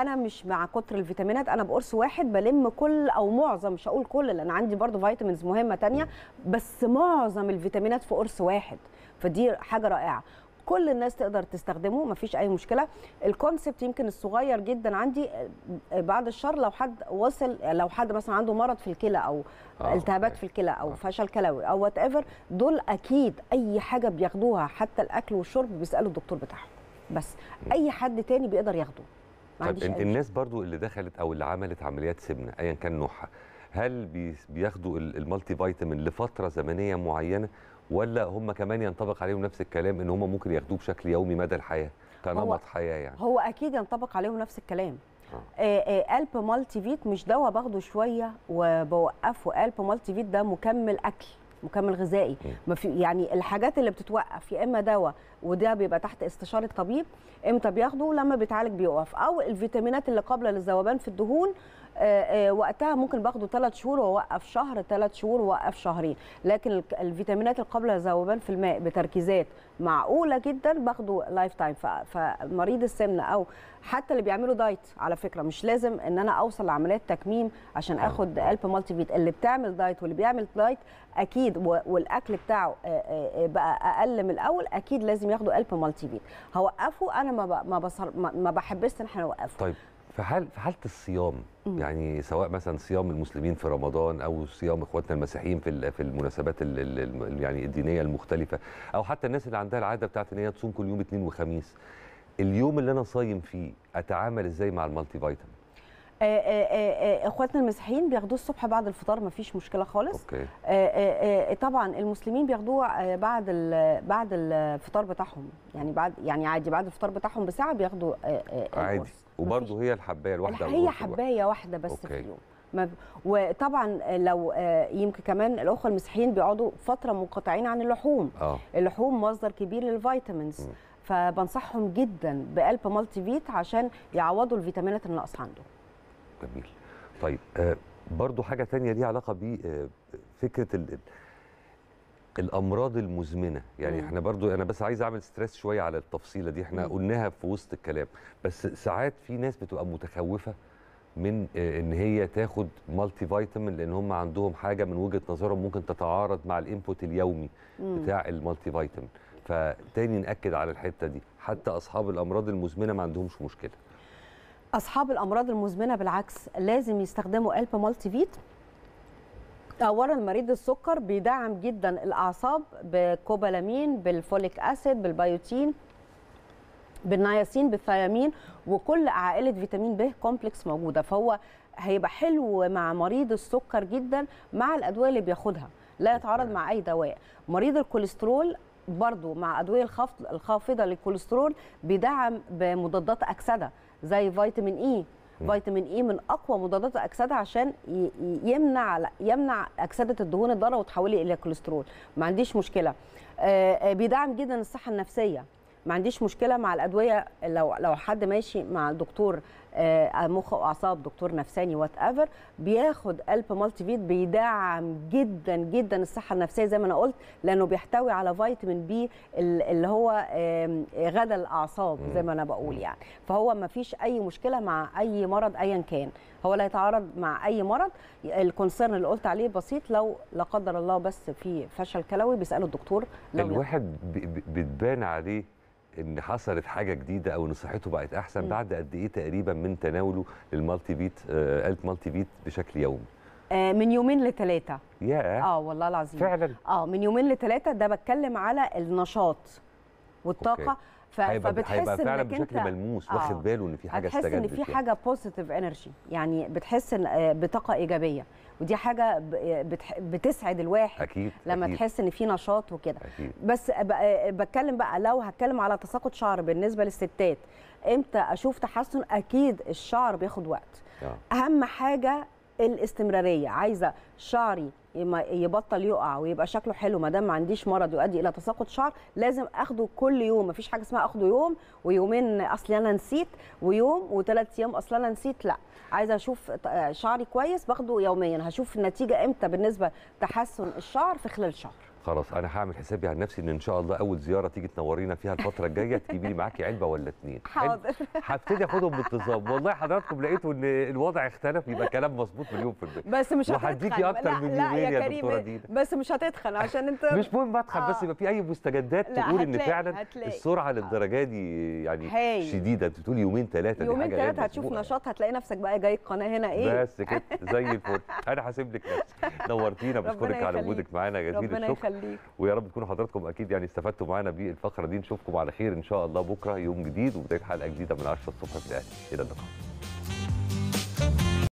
انا مش مع كتر الفيتامينات، انا بقرص واحد بلم كل او معظم، مش هقول كل لان عندي برضو فيتامينز مهمه تانية، بس معظم الفيتامينات في قرص واحد، فدي حاجه رائعه. كل الناس تقدر تستخدمه، مفيش اي مشكله. الكونسبت يمكن الصغير جدا عندي بعد الشر، لو حد وصل، لو حد مثلا عنده مرض في الكلى او آه التهابات في الكلى او آه فشل كلوي او وات ايفر، دول اكيد اي حاجه بياخدوها حتى الاكل والشرب بيسالوا الدكتور بتاعهم، بس اي حد تاني بيقدر ياخده. طيب الناس برضو اللي دخلت او اللي عملت عمليات سمنه ايا كان نوعها، هل بياخدوا المالتي فيتامين لفتره زمنيه معينه، ولا هم كمان ينطبق عليهم نفس الكلام ان هم ممكن ياخدوه بشكل يومي مدى الحياه كنمط حياه يعني؟ هو اكيد ينطبق عليهم نفس الكلام. ألب مالتي فيت مش دواء باخده شويه وبوقفه. ألب مالتي فيت ده مكمل اكل، مكمل غذائي، ما في يعني الحاجات اللي بتتوقف يا اما دواء وده بيبقى تحت استشاره طبيب امتى بياخده، لما بيتعالج بيوقف، او الفيتامينات اللي قابله للذوبان في الدهون آآ آآ وقتها ممكن باخده ثلاث شهور واوقف شهر، ثلاث شهور واوقف شهرين. لكن الفيتامينات اللي قابله للذوبان في الماء بتركيزات معقوله جدا باخده لايف تايم. فمريض السمنه او حتى اللي بيعملوا دايت، على فكره مش لازم ان انا اوصل لعمليات تكميم عشان اخد ألب مالتي فيت. اللي بتعمل دايت واللي بيعمل دايت اكيد والاكل بتاعه بقى اقل من الاول اكيد لازم ياخدوا ألب مالتي فيت. هوقفه انا ما ما ما بحبش ان احنا نوقفه. طيب في حال في حاله الصيام، يعني سواء مثلا صيام المسلمين في رمضان او صيام اخواتنا المسيحيين في في المناسبات يعني الدينيه المختلفه، او حتى الناس اللي عندها العاده بتاعت ان هي تصوم كل يوم اثنين وخميس، اليوم اللي انا صايم فيه اتعامل ازاي مع المالتي فيتامين؟ اخواتنا المسيحيين بياخدوه الصبح بعد الفطار، ما فيش مشكله خالص. أوكي. طبعا المسلمين بياخدوه بعد بعد الفطار بتاعهم، يعني بعد يعني عادي بعد الفطار بتاعهم بساعه بياخدوا عادي، وبرضه هي الحبايه الواحده هي حبايه واحده بس. أوكي. في اليوم. وطبعا لو يمكن كمان الاخوه المسيحيين بيقعدوا فتره منقطعين عن اللحوم. أوه. اللحوم مصدر كبير للفيتامينز. م. فبنصحهم جدا بألب مالتي فيت عشان يعوضوا الفيتامينات الناقصه عندهم. جميل. طيب آه برضو حاجة تانية ليها علاقة بفكرة آه الأمراض المزمنة، يعني مم. احنا برضو أنا بس عايز أعمل ستريس شوية على التفصيلة دي، احنا مم. قلناها في وسط الكلام، بس ساعات في ناس بتبقى متخوفة من آه إن هي تاخد مالتي فيتامين لأن هم عندهم حاجة من وجهة نظرهم ممكن تتعارض مع الإنبوت اليومي مم. بتاع المالتي فيتامين. فتاني نأكد على الحتة دي، حتى أصحاب الأمراض المزمنة ما عندهمش مشكلة. أصحاب الأمراض المزمنة بالعكس لازم يستخدموا ألب مالتي فيت. أولا مريض السكر بيدعم جدا الأعصاب بكوبالامين، بالفوليك أسيد، بالبيوتين، بالنياسين، بالثيامين، وكل عائلة فيتامين ب كومبلكس موجودة، فهو هيبقى حلو مع مريض السكر جدا مع الأدوية اللي بياخدها، لا يتعارض مع أي دواء. مريض الكوليسترول برضو مع أدوية الخافض الخافضة للكوليسترول بيدعم بمضادات أكسدة زي فيتامين اي. فيتامين اي من اقوى مضادات الاكسده عشان يمنع يمنع اكسده الدهون الضاره وتحولي الى كوليسترول. ما عنديش مشكله. بيدعم جدا الصحه النفسيه، ما عنديش مشكله مع الادويه. لو لو حد ماشي مع الدكتور مخ واعصاب، دكتور نفساني وات ايفر، بياخد ألب مالتي فيت بيدعم جدا جدا الصحه النفسيه زي ما انا قلت، لانه بيحتوي على فيتامين بي اللي هو غدا الاعصاب زي ما انا بقول يعني. فهو ما فيش اي مشكله مع اي مرض ايا كان، هو لا يتعارض مع اي مرض. الكونسيرن اللي قلت عليه بسيط، لو لا قدر الله بس في فشل كلوي بيسالوا الدكتور. لو الواحد بتبان عليه ان حصلت حاجه جديده او ان صحته بقت احسن م. بعد قد ايه تقريبا من تناوله للمالتي فيت آه ألب مالتي فيت بشكل يومي؟ آه من يومين لثلاثه. ياه. اه والله العظيم فعلا. اه من يومين لثلاثه، ده بتكلم على النشاط والطاقه. ف... فبتحس فعلا انك بشكل انت... ملموس آه. واخد باله ان في حاجه استجدت، بتحس ان في حاجه بوزيتيف انرجي، يعني بتحس ان بطاقه ايجابيه، ودي حاجه بتح... بتسعد الواحد أكيد. لما أكيد. تحس ان في نشاط وكده. بس ب... بتكلم بقى لو هتكلم على تساقط شعر بالنسبه للستات، امتى اشوف تحسن؟ اكيد الشعر بياخد وقت. آه. اهم حاجه الاستمراريه. عايزه شعري يبطل يقع ويبقى شكله حلو ما دام ما عنديش مرض يؤدي الى تساقط شعر، لازم اخده كل يوم. ما فيش حاجه اسمها اخده يوم ويومين اصل انا نسيت ويوم وثلاث ايام اصل انا نسيت، لا. عايزه اشوف شعري كويس باخده يوميا. هشوف النتيجه امتى بالنسبه لتحسن الشعر؟ في خلال شهر. خلاص انا هعمل حسابي عن نفسي ان ان شاء الله اول زياره تيجي تنورينا فيها الفتره الجايه تجيبي لي معاكي علبه ولا اتنين. حاضر. هبتدي اخدهم بانتظام. والله حضراتكم لقيتوا ان الوضع اختلف يبقى كلام مظبوط مليون في المية. بس مش هتدخن. اكتر من يومين يا دكتوره دينا. بس مش هتتخن عشان انت مش مهم ادخن. آه. بس يبقى في اي مستجدات تقول ان فعلا هتلاقي. السرعه للدرجه دي يعني هي. شديده. انت بتقولي يومين ثلاثه، يومين ثلاثه هتشوف نشاط، هتلاقي نفسك بقى جاي القناه هنا ايه بس كده زي الفل. انا هسيب لك نفسك. نورتينا، بشكرك على وجودك معانا يا جزيل الشكر. ويا رب تكونوا حضراتكم اكيد يعني استفدتوا معانا بالفقره دي. نشوفكم على خير ان شاء الله بكره يوم جديد وبدايه حلقه جديده من عشرة الصبح في الأهلي. الى اللقاء.